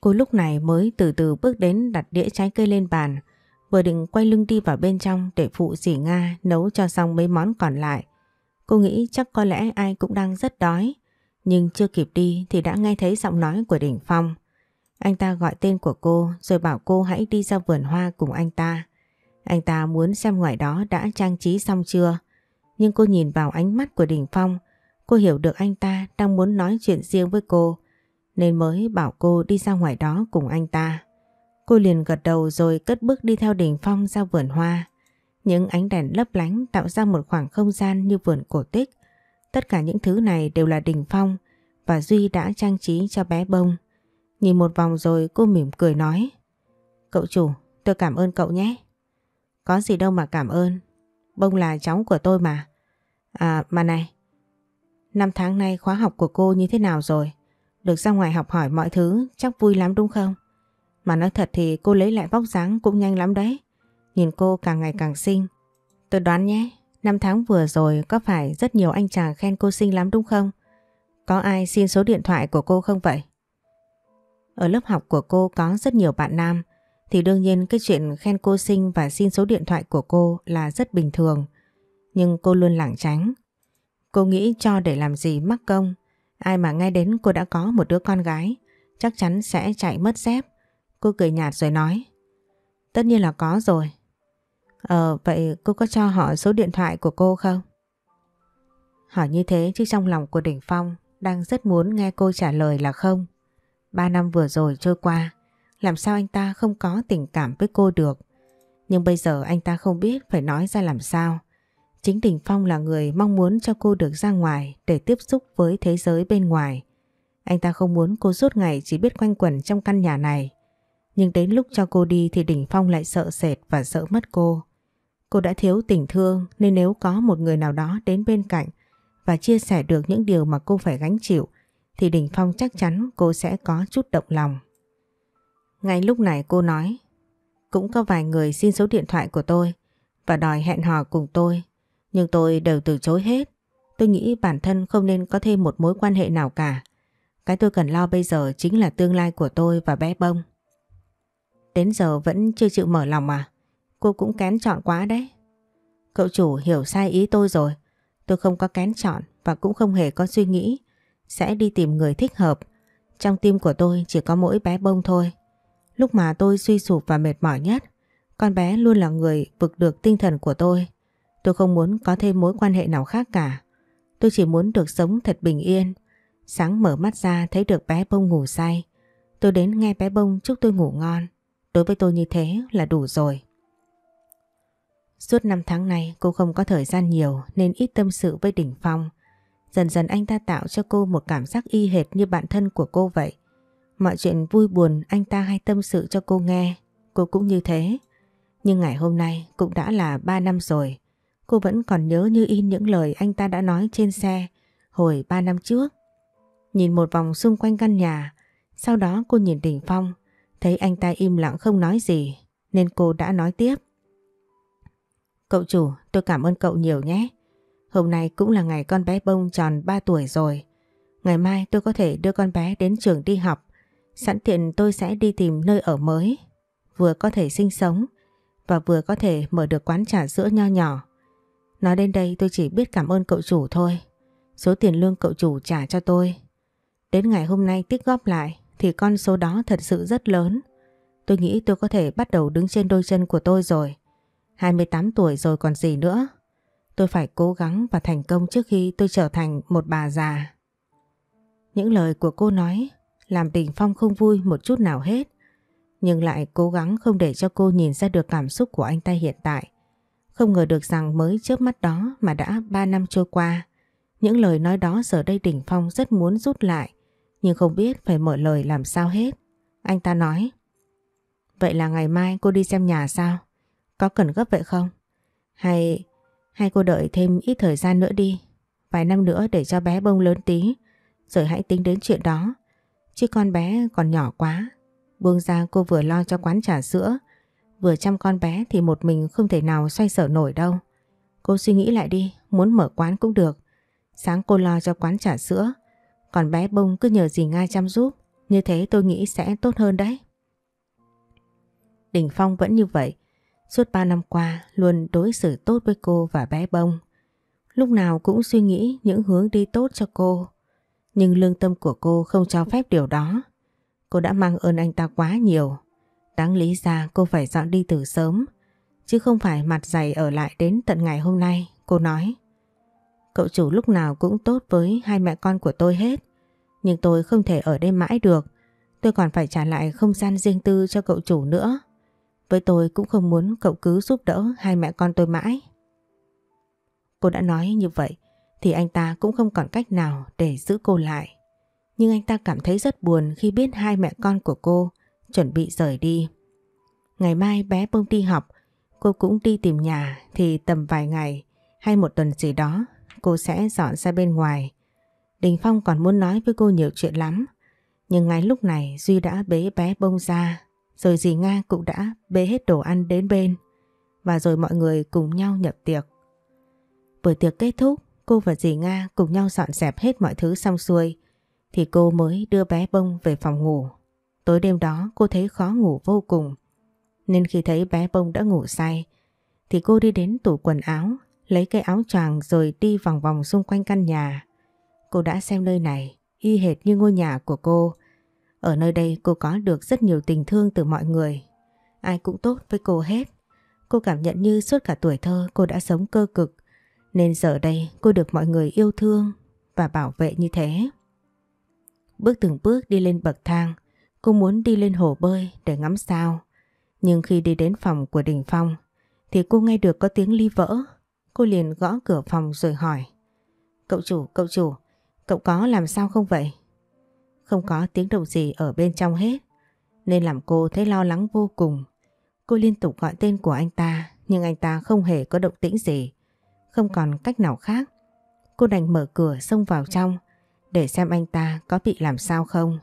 Cô lúc này mới từ từ bước đến đặt đĩa trái cây lên bàn, vừa định quay lưng đi vào bên trong để phụ dì Nga nấu cho xong mấy món còn lại. Cô nghĩ chắc có lẽ ai cũng đang rất đói, nhưng chưa kịp đi thì đã nghe thấy giọng nói của Đình Phong. Anh ta gọi tên của cô rồi bảo cô hãy đi ra vườn hoa cùng anh ta. Anh ta muốn xem ngoài đó đã trang trí xong chưa. Nhưng cô nhìn vào ánh mắt của Đình Phong, cô hiểu được anh ta đang muốn nói chuyện riêng với cô, nên mới bảo cô đi ra ngoài đó cùng anh ta. Cô liền gật đầu rồi cất bước đi theo Đình Phong ra vườn hoa. Những ánh đèn lấp lánh tạo ra một khoảng không gian như vườn cổ tích. Tất cả những thứ này đều là Đình Phong và Duy đã trang trí cho bé Bông. Nhìn một vòng rồi cô mỉm cười nói: "Cậu chủ, tôi cảm ơn cậu nhé." "Có gì đâu mà cảm ơn. Bông là cháu của tôi mà. À mà này, năm tháng nay khóa học của cô như thế nào rồi? Được ra ngoài học hỏi mọi thứ chắc vui lắm đúng không? Mà nói thật thì cô lấy lại vóc dáng cũng nhanh lắm đấy. Nhìn cô càng ngày càng xinh. Tôi đoán nhé, năm tháng vừa rồi có phải rất nhiều anh chàng khen cô xinh lắm đúng không? Có ai xin số điện thoại của cô không vậy?" Ở lớp học của cô có rất nhiều bạn nam, thì đương nhiên cái chuyện khen cô xinh và xin số điện thoại của cô là rất bình thường. Nhưng cô luôn lảng tránh. Cô nghĩ cho để làm gì mắc công. Ai mà nghe đến cô đã có một đứa con gái chắc chắn sẽ chạy mất dép. Cô cười nhạt rồi nói: "Tất nhiên là có rồi. Ờ vậy cô có cho họ số điện thoại của cô không?" Hỏi như thế chứ trong lòng của Đình Phong đang rất muốn nghe cô trả lời là không. Ba năm vừa rồi trôi qua, làm sao anh ta không có tình cảm với cô được. Nhưng bây giờ anh ta không biết phải nói ra làm sao. Chính Đình Phong là người mong muốn cho cô được ra ngoài để tiếp xúc với thế giới bên ngoài. Anh ta không muốn cô suốt ngày chỉ biết quanh quẩn trong căn nhà này. Nhưng đến lúc cho cô đi thì Đình Phong lại sợ sệt và sợ mất cô. Cô đã thiếu tình thương nên nếu có một người nào đó đến bên cạnh và chia sẻ được những điều mà cô phải gánh chịu thì Đình Phong chắc chắn cô sẽ có chút động lòng. Ngay lúc này cô nói: "Cũng có vài người xin số điện thoại của tôi và đòi hẹn hò cùng tôi, nhưng tôi đều từ chối hết. Tôi nghĩ bản thân không nên có thêm một mối quan hệ nào cả. Cái tôi cần lo bây giờ chính là tương lai của tôi và bé Bông." "Đến giờ vẫn chưa chịu mở lòng à? Cô cũng kén chọn quá đấy." "Cậu chủ hiểu sai ý tôi rồi. Tôi không có kén chọn và cũng không hề có suy nghĩ sẽ đi tìm người thích hợp. Trong tim của tôi chỉ có mỗi bé Bông thôi. Lúc mà tôi suy sụp và mệt mỏi nhất, con bé luôn là người vực được tinh thần của tôi. Tôi không muốn có thêm mối quan hệ nào khác cả. Tôi chỉ muốn được sống thật bình yên. Sáng mở mắt ra thấy được bé Bông ngủ say. Tôi đến nghe bé Bông chúc tôi ngủ ngon. Đối với tôi như thế là đủ rồi." Suốt năm tháng này cô không có thời gian nhiều nên ít tâm sự với Đình Phong. Dần dần anh ta tạo cho cô một cảm giác y hệt như bạn thân của cô vậy. Mọi chuyện vui buồn anh ta hay tâm sự cho cô nghe, cô cũng như thế. Nhưng ngày hôm nay cũng đã là ba năm rồi, cô vẫn còn nhớ như in những lời anh ta đã nói trên xe hồi ba năm trước. Nhìn một vòng xung quanh căn nhà, sau đó cô nhìn Đình Phong, thấy anh ta im lặng không nói gì nên cô đã nói tiếp: "Cậu chủ, tôi cảm ơn cậu nhiều nhé. Hôm nay cũng là ngày con bé Bông tròn ba tuổi rồi. Ngày mai tôi có thể đưa con bé đến trường đi học. Sẵn tiện tôi sẽ đi tìm nơi ở mới, vừa có thể sinh sống và vừa có thể mở được quán trà sữa nho nhỏ. Nói đến đây tôi chỉ biết cảm ơn cậu chủ thôi. Số tiền lương cậu chủ trả cho tôi, đến ngày hôm nay tích góp lại thì con số đó thật sự rất lớn. Tôi nghĩ tôi có thể bắt đầu đứng trên đôi chân của tôi rồi. hai mươi tám tuổi rồi còn gì nữa. Tôi phải cố gắng và thành công trước khi tôi trở thành một bà già. Những lời của cô nói làm Đình Phong không vui một chút nào hết, nhưng lại cố gắng không để cho cô nhìn ra được cảm xúc của anh ta hiện tại. Không ngờ được rằng mới chớp mắt đó mà đã ba năm trôi qua. Những lời nói đó giờ đây Đình Phong rất muốn rút lại, nhưng không biết phải mở lời làm sao hết. Anh ta nói: "Vậy là ngày mai cô đi xem nhà sao? Có cần gấp vậy không? Hay hay cô đợi thêm ít thời gian nữa đi, vài năm nữa để cho bé bông lớn tí, rồi hãy tính đến chuyện đó. Chứ con bé còn nhỏ quá, buông ra cô vừa lo cho quán trà sữa, vừa chăm con bé thì một mình không thể nào xoay sở nổi đâu. Cô suy nghĩ lại đi, muốn mở quán cũng được. Sáng cô lo cho quán trà sữa, còn bé bông cứ nhờ dì Nga chăm giúp, như thế tôi nghĩ sẽ tốt hơn đấy." Đình Phong vẫn như vậy, suốt ba năm qua luôn đối xử tốt với cô và bé bông. Lúc nào cũng suy nghĩ những hướng đi tốt cho cô. Nhưng lương tâm của cô không cho phép điều đó. Cô đã mang ơn anh ta quá nhiều. Đáng lý ra cô phải dọn đi từ sớm, chứ không phải mặt dày ở lại đến tận ngày hôm nay. Cô nói: "Cậu chủ lúc nào cũng tốt với hai mẹ con của tôi hết, nhưng tôi không thể ở đây mãi được. Tôi còn phải trả lại không gian riêng tư cho cậu chủ nữa. Với tôi cũng không muốn cậu cứ giúp đỡ hai mẹ con tôi mãi." Cô đã nói như vậy thì anh ta cũng không còn cách nào để giữ cô lại. Nhưng anh ta cảm thấy rất buồn khi biết hai mẹ con của cô chuẩn bị rời đi. Ngày mai bé bông đi học, cô cũng đi tìm nhà, thì tầm vài ngày hay một tuần gì đó cô sẽ dọn ra bên ngoài. Đình Phong còn muốn nói với cô nhiều chuyện lắm, nhưng ngay lúc này Duy đã bế bé bông ra, rồi dì Nga cũng đã bê hết đồ ăn đến bên, và rồi mọi người cùng nhau nhập tiệc. Buổi tiệc kết thúc, cô và dì Nga cùng nhau dọn dẹp hết mọi thứ xong xuôi thì cô mới đưa bé bông về phòng ngủ. Tối đêm đó cô thấy khó ngủ vô cùng, nên khi thấy bé bông đã ngủ say thì cô đi đến tủ quần áo, lấy cái áo choàng rồi đi vòng vòng xung quanh căn nhà. Cô đã xem nơi này y hệt như ngôi nhà của cô. Ở nơi đây cô có được rất nhiều tình thương từ mọi người. Ai cũng tốt với cô hết. Cô cảm nhận như suốt cả tuổi thơ cô đã sống cơ cực, nên giờ đây cô được mọi người yêu thương và bảo vệ như thế. Bước từng bước đi lên bậc thang, cô muốn đi lên hồ bơi để ngắm sao. Nhưng khi đi đến phòng của Đình Phong thì cô nghe được có tiếng ly vỡ. Cô liền gõ cửa phòng rồi hỏi: "Cậu chủ, cậu chủ, cậu có làm sao không vậy?" Không có tiếng động gì ở bên trong hết, nên làm cô thấy lo lắng vô cùng. Cô liên tục gọi tên của anh ta, nhưng anh ta không hề có động tĩnh gì. Không còn cách nào khác, cô đành mở cửa xông vào trong để xem anh ta có bị làm sao không.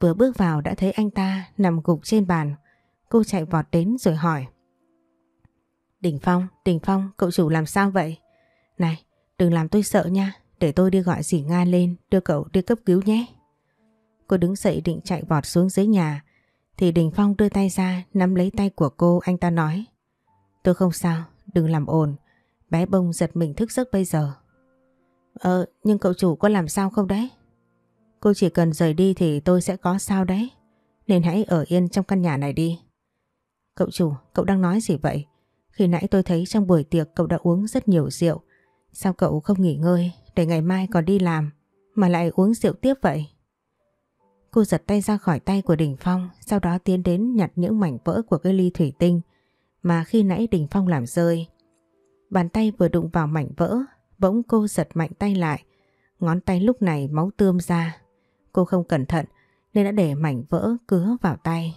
Vừa bước vào đã thấy anh ta nằm gục trên bàn. Cô chạy vọt đến rồi hỏi: "Đình Phong, Đình Phong, cậu chủ làm sao vậy? Này, đừng làm tôi sợ nha, để tôi đi gọi dì Nga lên đưa cậu đi cấp cứu nhé." Cô đứng dậy định chạy vọt xuống dưới nhà thì Đình Phong đưa tay ra nắm lấy tay của cô. Anh ta nói: "Tôi không sao, đừng làm ồn. Bé bông giật mình thức giấc bây giờ." "Ờ, nhưng cậu chủ có làm sao không đấy?" "Cô chỉ cần rời đi thì tôi sẽ có sao đấy, nên hãy ở yên trong căn nhà này đi." "Cậu chủ, cậu đang nói gì vậy? Khi nãy tôi thấy trong buổi tiệc cậu đã uống rất nhiều rượu. Sao cậu không nghỉ ngơi để ngày mai còn đi làm mà lại uống rượu tiếp vậy?" Cô giật tay ra khỏi tay của Đình Phong, sau đó tiến đến nhặt những mảnh vỡ của cái ly thủy tinh mà khi nãy Đình Phong làm rơi. Bàn tay vừa đụng vào mảnh vỡ, bỗng cô giật mạnh tay lại. Ngón tay lúc này máu tươm ra. Cô không cẩn thận nên đã để mảnh vỡ cứa vào tay.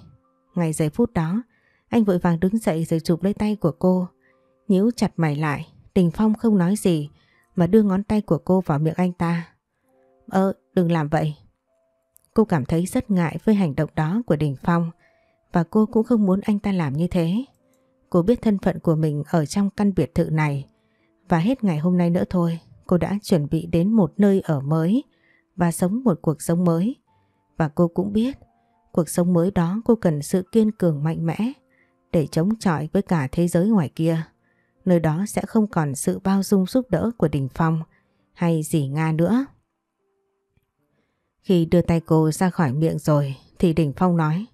Ngay giây phút đó, anh vội vàng đứng dậy rồi chụp lấy tay của cô, nhíu chặt mày lại. Đình Phong không nói gì mà đưa ngón tay của cô vào miệng anh ta. "Ơ, đừng làm vậy." Cô cảm thấy rất ngại với hành động đó của Đình Phong, và cô cũng không muốn anh ta làm như thế. Cô biết thân phận của mình ở trong căn biệt thự này, và hết ngày hôm nay nữa thôi cô đã chuẩn bị đến một nơi ở mới và sống một cuộc sống mới. Và cô cũng biết cuộc sống mới đó cô cần sự kiên cường mạnh mẽ để chống chọi với cả thế giới ngoài kia. Nơi đó sẽ không còn sự bao dung giúp đỡ của Đình Phong hay dì Nga nữa. Khi đưa tay cô ra khỏi miệng rồi thì Đình Phong nói: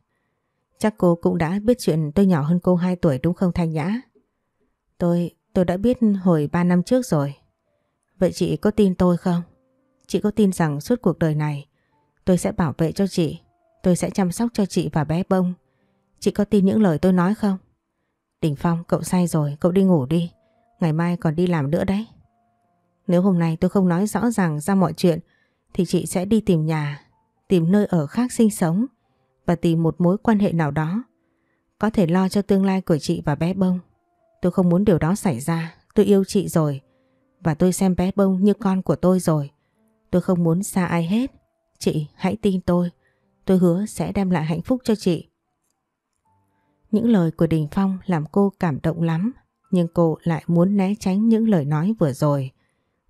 Chắc cô cũng đã biết chuyện tôi nhỏ hơn cô hai tuổi đúng không Thanh Nhã? Tôi, tôi đã biết hồi ba năm trước rồi. Vậy chị có tin tôi không? Chị có tin rằng suốt cuộc đời này tôi sẽ bảo vệ cho chị, tôi sẽ chăm sóc cho chị và bé Bông? Chị có tin những lời tôi nói không? Đình Phong, cậu say rồi, cậu đi ngủ đi. Ngày mai còn đi làm nữa đấy. Nếu hôm nay tôi không nói rõ ràng ra mọi chuyện thì chị sẽ đi tìm nhà, tìm nơi ở khác sinh sống và tìm một mối quan hệ nào đó có thể lo cho tương lai của chị và bé Bông. Tôi không muốn điều đó xảy ra. Tôi yêu chị rồi và tôi xem bé Bông như con của tôi rồi. Tôi không muốn xa ai hết. Chị hãy tin tôi. Tôi hứa sẽ đem lại hạnh phúc cho chị. Những lời của Đình Phong làm cô cảm động lắm, nhưng cô lại muốn né tránh những lời nói vừa rồi.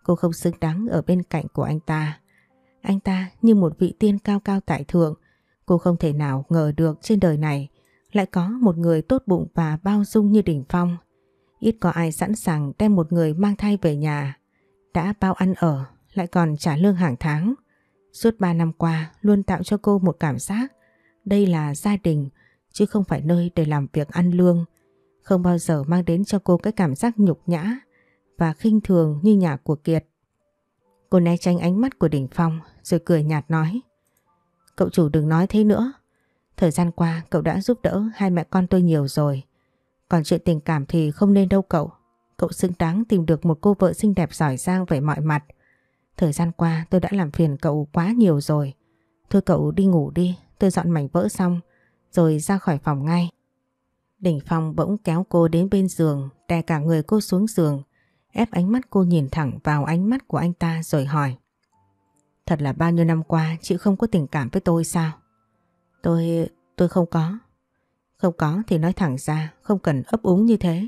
Cô không xứng đáng ở bên cạnh của anh ta. Anh ta như một vị tiên cao cao tại thượng. Cô không thể nào ngờ được trên đời này lại có một người tốt bụng và bao dung như Đình Phong. Ít có ai sẵn sàng đem một người mang thai về nhà, đã bao ăn ở, lại còn trả lương hàng tháng. Suốt ba năm qua luôn tạo cho cô một cảm giác đây là gia đình chứ không phải nơi để làm việc ăn lương. Không bao giờ mang đến cho cô cái cảm giác nhục nhã và khinh thường như nhà của Kiệt. Cô né tránh ánh mắt của Đình Phong rồi cười nhạt nói: Cậu chủ đừng nói thế nữa. Thời gian qua cậu đã giúp đỡ hai mẹ con tôi nhiều rồi. Còn chuyện tình cảm thì không nên đâu cậu. Cậu xứng đáng tìm được một cô vợ xinh đẹp giỏi giang về mọi mặt. Thời gian qua tôi đã làm phiền cậu quá nhiều rồi. Thôi cậu đi ngủ đi, tôi dọn mảnh vỡ xong rồi ra khỏi phòng ngay. Đình Phong bỗng kéo cô đến bên giường, đè cả người cô xuống giường, ép ánh mắt cô nhìn thẳng vào ánh mắt của anh ta rồi hỏi: Thật là bao nhiêu năm qua chị không có tình cảm với tôi sao? Tôi... tôi không có. Không có thì nói thẳng ra, không cần ấp úng như thế.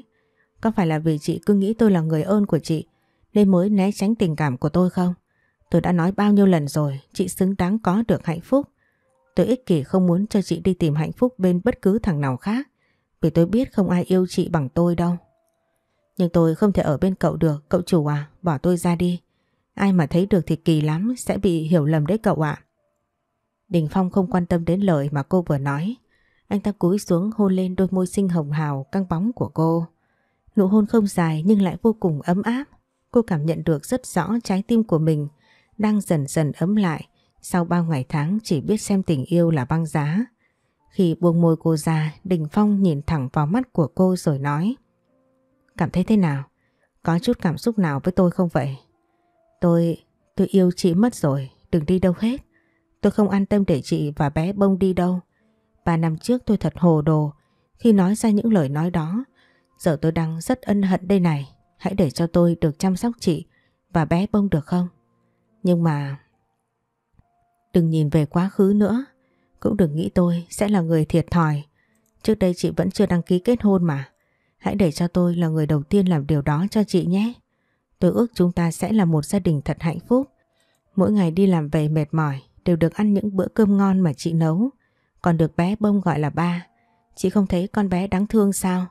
Có phải là vì chị cứ nghĩ tôi là người ơn của chị nên mới né tránh tình cảm của tôi không? Tôi đã nói bao nhiêu lần rồi, chị xứng đáng có được hạnh phúc. Tôi ích kỷ không muốn cho chị đi tìm hạnh phúc bên bất cứ thằng nào khác, vì tôi biết không ai yêu chị bằng tôi đâu. Nhưng tôi không thể ở bên cậu được, cậu chủ à, bỏ tôi ra đi. Ai mà thấy được thì kỳ lắm, sẽ bị hiểu lầm đấy cậu ạ. À. Đình Phong không quan tâm đến lời mà cô vừa nói. Anh ta cúi xuống hôn lên đôi môi xinh hồng hào căng bóng của cô. Nụ hôn không dài nhưng lại vô cùng ấm áp. Cô cảm nhận được rất rõ trái tim của mình đang dần dần ấm lại sau bao ngày tháng chỉ biết xem tình yêu là băng giá. Khi buông môi cô ra, Đình Phong nhìn thẳng vào mắt của cô rồi nói: Cảm thấy thế nào? Có chút cảm xúc nào với tôi không vậy? Tôi... tôi yêu chị mất rồi, đừng đi đâu hết. Tôi không an tâm để chị và bé Bông đi đâu. Ba năm trước tôi thật hồ đồ khi nói ra những lời nói đó. Giờ tôi đang rất ân hận đây này. Hãy để cho tôi được chăm sóc chị và bé Bông được không? Nhưng mà... Đừng nhìn về quá khứ nữa. Cũng đừng nghĩ tôi sẽ là người thiệt thòi. Trước đây chị vẫn chưa đăng ký kết hôn mà. Hãy để cho tôi là người đầu tiên làm điều đó cho chị nhé. Tôi ước chúng ta sẽ là một gia đình thật hạnh phúc. Mỗi ngày đi làm về mệt mỏi đều được ăn những bữa cơm ngon mà chị nấu. Còn được bé Bông gọi là ba. Chị không thấy con bé đáng thương sao?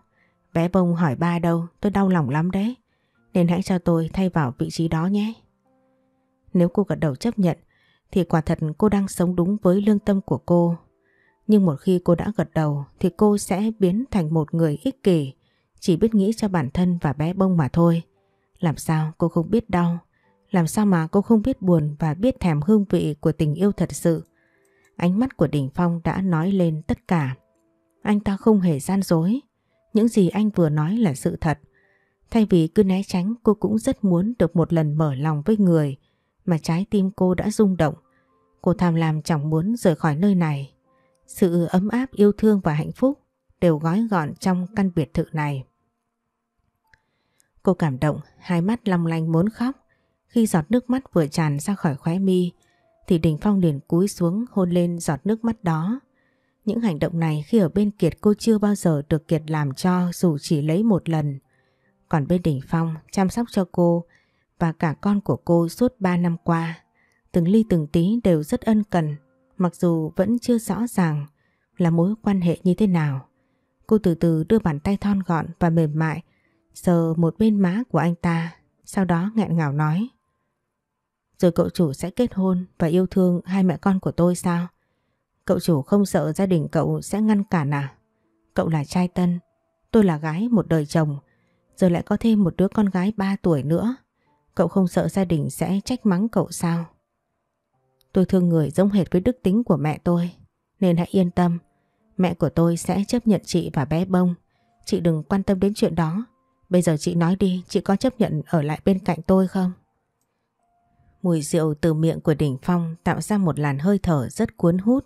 Bé Bông hỏi ba đâu, tôi đau lòng lắm đấy. Nên hãy cho tôi thay vào vị trí đó nhé. Nếu cô gật đầu chấp nhận thì quả thật cô đang sống đúng với lương tâm của cô. Nhưng một khi cô đã gật đầu thì cô sẽ biến thành một người ích kỷ, chỉ biết nghĩ cho bản thân và bé Bông mà thôi. Làm sao cô không biết đau, làm sao mà cô không biết buồn và biết thèm hương vị của tình yêu thật sự. Ánh mắt của Đình Phong đã nói lên tất cả. Anh ta không hề gian dối. Những gì anh vừa nói là sự thật. Thay vì cứ né tránh, cô cũng rất muốn được một lần mở lòng với người mà trái tim cô đã rung động. Cô tham lam chẳng muốn rời khỏi nơi này. Sự ấm áp, yêu thương và hạnh phúc đều gói gọn trong căn biệt thự này. Cô cảm động, hai mắt long lanh muốn khóc. Khi giọt nước mắt vừa tràn ra khỏi khóe mi thì Đình Phong liền cúi xuống hôn lên giọt nước mắt đó. Những hành động này khi ở bên Kiệt cô chưa bao giờ được Kiệt làm cho dù chỉ lấy một lần. Còn bên Đình Phong chăm sóc cho cô và cả con của cô suốt ba năm qua, từng ly từng tí đều rất ân cần, mặc dù vẫn chưa rõ ràng là mối quan hệ như thế nào. Cô từ từ đưa bàn tay thon gọn và mềm mại sờ một bên má của anh ta, sau đó nghẹn ngào nói: rồi cậu chủ sẽ kết hôn và yêu thương hai mẹ con của tôi sao? Cậu chủ không sợ gia đình cậu sẽ ngăn cản à? Cậu là trai tân, tôi là gái một đời chồng, rồi lại có thêm một đứa con gái ba tuổi nữa. Cậu không sợ gia đình sẽ trách mắng cậu sao? Tôi thương người giống hệt với đức tính của mẹ tôi, nên hãy yên tâm. Mẹ của tôi sẽ chấp nhận chị và bé Bông. Chị đừng quan tâm đến chuyện đó. Bây giờ chị nói đi, chị có chấp nhận ở lại bên cạnh tôi không? Mùi rượu từ miệng của Đình Phong tạo ra một làn hơi thở rất cuốn hút.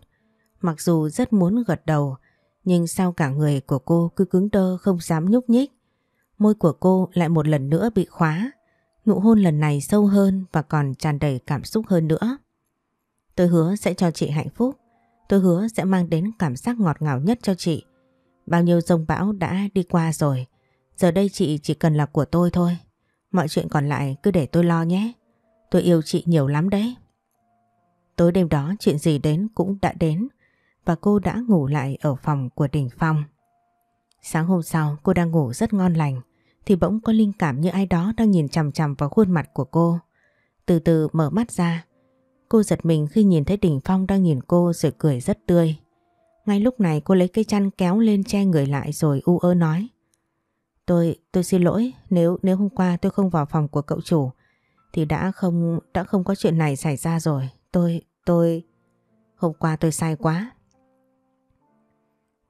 Mặc dù rất muốn gật đầu, nhưng sao cả người của cô cứ cứng đơ không dám nhúc nhích. Môi của cô lại một lần nữa bị khóa. Nụ hôn lần này sâu hơn và còn tràn đầy cảm xúc hơn nữa. Tôi hứa sẽ cho chị hạnh phúc. Tôi hứa sẽ mang đến cảm giác ngọt ngào nhất cho chị. Bao nhiêu dông bão đã đi qua rồi. Giờ đây chị chỉ cần là của tôi thôi. Mọi chuyện còn lại cứ để tôi lo nhé. Tôi yêu chị nhiều lắm đấy. Tối đêm đó chuyện gì đến cũng đã đến. Và cô đã ngủ lại ở phòng của Đình Phong. Sáng hôm sau cô đang ngủ rất ngon lành. Thì bỗng có linh cảm như ai đó đang nhìn chằm chằm vào khuôn mặt của cô. Từ từ mở mắt ra. Cô giật mình khi nhìn thấy Đình Phong đang nhìn cô rồi cười rất tươi. Ngay lúc này cô lấy cái chăn kéo lên che người lại rồi u ớ nói. Tôi, tôi xin lỗi nếu nếu hôm qua tôi không vào phòng của cậu chủ thì đã không đã không có chuyện này xảy ra rồi. Tôi, tôi... Hôm qua tôi sai quá.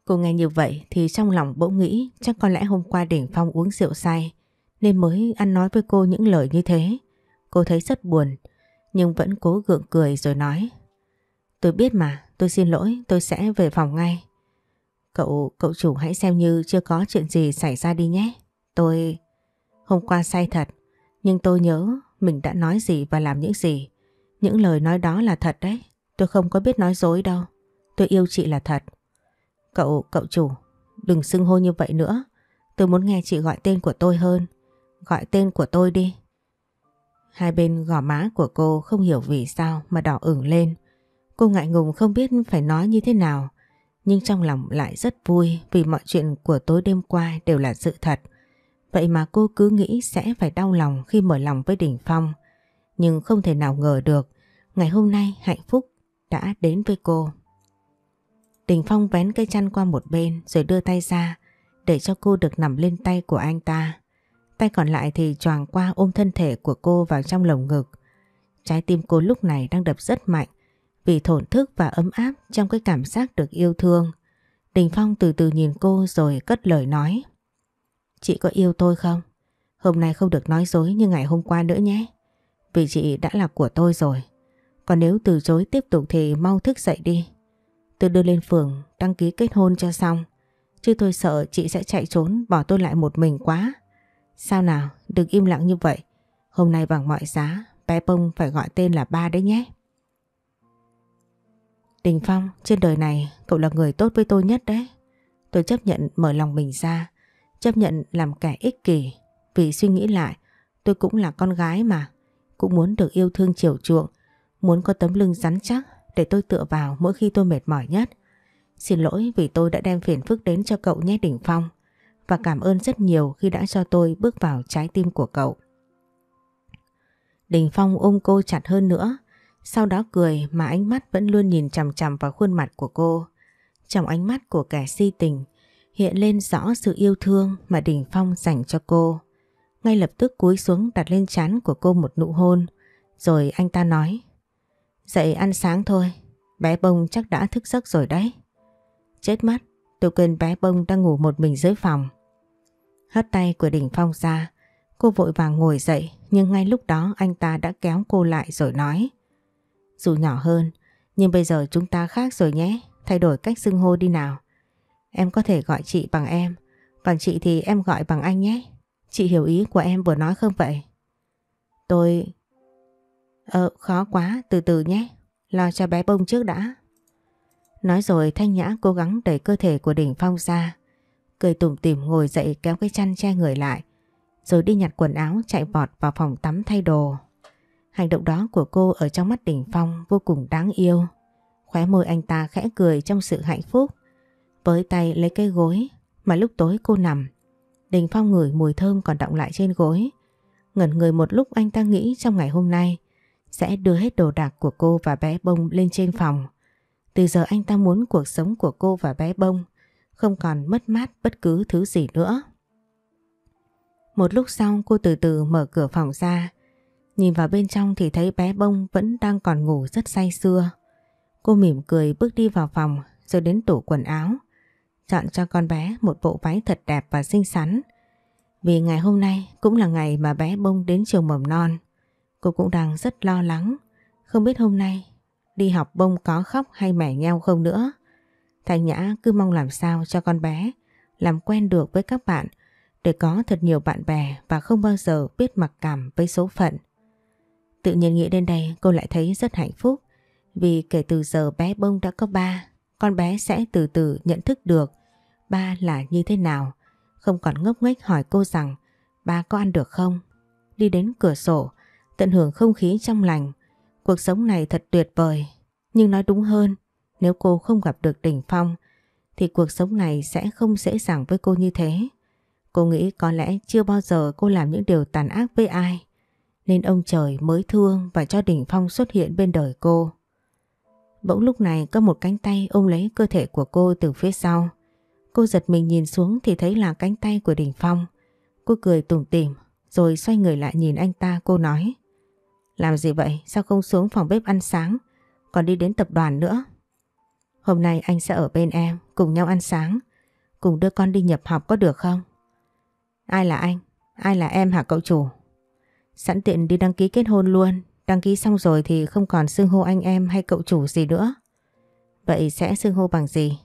Cô nghe như vậy thì trong lòng bỗng nghĩ chắc có lẽ hôm qua Đình Phong uống rượu say nên mới ăn nói với cô những lời như thế. Cô thấy rất buồn. Nhưng vẫn cố gượng cười rồi nói. Tôi biết mà, tôi xin lỗi, tôi sẽ về phòng ngay. Cậu, cậu chủ hãy xem như chưa có chuyện gì xảy ra đi nhé. Tôi... Hôm qua sai thật, nhưng tôi nhớ mình đã nói gì và làm những gì. Những lời nói đó là thật đấy, tôi không có biết nói dối đâu. Tôi yêu chị là thật. Cậu, cậu chủ, đừng xưng hô như vậy nữa. Tôi muốn nghe chị gọi tên của tôi hơn. Gọi tên của tôi đi. Hai bên gò má của cô không hiểu vì sao mà đỏ ửng lên. Cô ngại ngùng không biết phải nói như thế nào. Nhưng trong lòng lại rất vui vì mọi chuyện của tối đêm qua đều là sự thật. Vậy mà cô cứ nghĩ sẽ phải đau lòng khi mở lòng với Đình Phong. Nhưng không thể nào ngờ được, ngày hôm nay hạnh phúc đã đến với cô. Đình Phong vén cây chăn qua một bên rồi đưa tay ra để cho cô được nằm lên tay của anh ta. Tay còn lại thì choàng qua ôm thân thể của cô vào trong lồng ngực. Trái tim cô lúc này đang đập rất mạnh vì thổn thức và ấm áp trong cái cảm giác được yêu thương. Đình Phong từ từ nhìn cô rồi cất lời nói. Chị có yêu tôi không? Hôm nay không được nói dối như ngày hôm qua nữa nhé. Vì chị đã là của tôi rồi. Còn nếu từ chối tiếp tục thì mau thức dậy đi. Tôi đưa lên phường đăng ký kết hôn cho xong. Chứ tôi sợ chị sẽ chạy trốn bỏ tôi lại một mình quá. Sao nào, đừng im lặng như vậy. Hôm nay bằng mọi giá, bé Bông phải gọi tên là ba đấy nhé. Đình Phong, trên đời này cậu là người tốt với tôi nhất đấy. Tôi chấp nhận mở lòng mình ra, chấp nhận làm kẻ ích kỷ. Vì suy nghĩ lại, tôi cũng là con gái mà. Cũng muốn được yêu thương chiều chuộng, muốn có tấm lưng rắn chắc để tôi tựa vào mỗi khi tôi mệt mỏi nhất. Xin lỗi vì tôi đã đem phiền phức đến cho cậu nhé Đình Phong. Và cảm ơn rất nhiều khi đã cho tôi bước vào trái tim của cậu. Đình Phong ôm cô chặt hơn nữa. Sau đó cười mà ánh mắt vẫn luôn nhìn chằm chằm vào khuôn mặt của cô. Trong ánh mắt của kẻ si tình hiện lên rõ sự yêu thương mà Đình Phong dành cho cô. Ngay lập tức cúi xuống đặt lên trán của cô một nụ hôn. Rồi anh ta nói. Dậy ăn sáng thôi. Bé Bông chắc đã thức giấc rồi đấy. Chết mất. Tôi quên bé Bông đang ngủ một mình dưới phòng. Hất tay của Đình Phong ra, cô vội vàng ngồi dậy, nhưng ngay lúc đó anh ta đã kéo cô lại rồi nói. Dù nhỏ hơn, nhưng bây giờ chúng ta khác rồi nhé, thay đổi cách xưng hô đi nào. Em có thể gọi chị bằng em, còn chị thì em gọi bằng anh nhé. Chị hiểu ý của em vừa nói không vậy? Tôi... Ờ, khó quá, từ từ nhé, lo cho bé Bông trước đã. Nói rồi Thanh Nhã cố gắng đẩy cơ thể của Đình Phong ra. Cười tủm tỉm ngồi dậy kéo cái chăn che người lại. Rồi đi nhặt quần áo chạy vọt vào phòng tắm thay đồ. Hành động đó của cô ở trong mắt Đình Phong vô cùng đáng yêu. Khóe môi anh ta khẽ cười trong sự hạnh phúc. Với tay lấy cái gối mà lúc tối cô nằm. Đình Phong ngửi mùi thơm còn đọng lại trên gối. Ngẩn người một lúc anh ta nghĩ trong ngày hôm nay sẽ đưa hết đồ đạc của cô và bé Bông lên trên phòng. Từ giờ anh ta muốn cuộc sống của cô và bé Bông không còn mất mát bất cứ thứ gì nữa. Một lúc sau cô từ từ mở cửa phòng ra. Nhìn vào bên trong thì thấy bé Bông vẫn đang còn ngủ rất say sưa. Cô mỉm cười bước đi vào phòng rồi đến tủ quần áo, chọn cho con bé một bộ váy thật đẹp và xinh xắn. Vì ngày hôm nay cũng là ngày mà bé Bông đến trường mầm non. Cô cũng đang rất lo lắng, không biết hôm nay đi học Bông có khóc hay mẻ nheo không nữa. Thanh Nhã cứ mong làm sao cho con bé làm quen được với các bạn để có thật nhiều bạn bè và không bao giờ biết mặc cảm với số phận. Tự nhiên nghĩ đến đây cô lại thấy rất hạnh phúc, vì kể từ giờ bé Bông đã có ba, con bé sẽ từ từ nhận thức được ba là như thế nào, không còn ngốc nghếch hỏi cô rằng ba có ăn được không. Đi đến cửa sổ, tận hưởng không khí trong lành. Cuộc sống này thật tuyệt vời, nhưng nói đúng hơn, nếu cô không gặp được Đình Phong thì cuộc sống này sẽ không dễ dàng với cô như thế. Cô nghĩ có lẽ chưa bao giờ cô làm những điều tàn ác với ai, nên ông trời mới thương và cho Đình Phong xuất hiện bên đời cô. Bỗng lúc này có một cánh tay ôm lấy cơ thể của cô từ phía sau. Cô giật mình nhìn xuống thì thấy là cánh tay của Đình Phong. Cô cười tủm tỉm rồi xoay người lại nhìn anh ta. Cô nói: "Làm gì vậy? Sao không xuống phòng bếp ăn sáng, còn đi đến tập đoàn nữa? Hôm nay anh sẽ ở bên em, cùng nhau ăn sáng, cùng đưa con đi nhập học có được không?" "Ai là anh? Ai là em hả cậu chủ? Sẵn tiện đi đăng ký kết hôn luôn. Đăng ký xong rồi thì không còn xưng hô anh em hay cậu chủ gì nữa. Vậy sẽ xưng hô bằng gì?"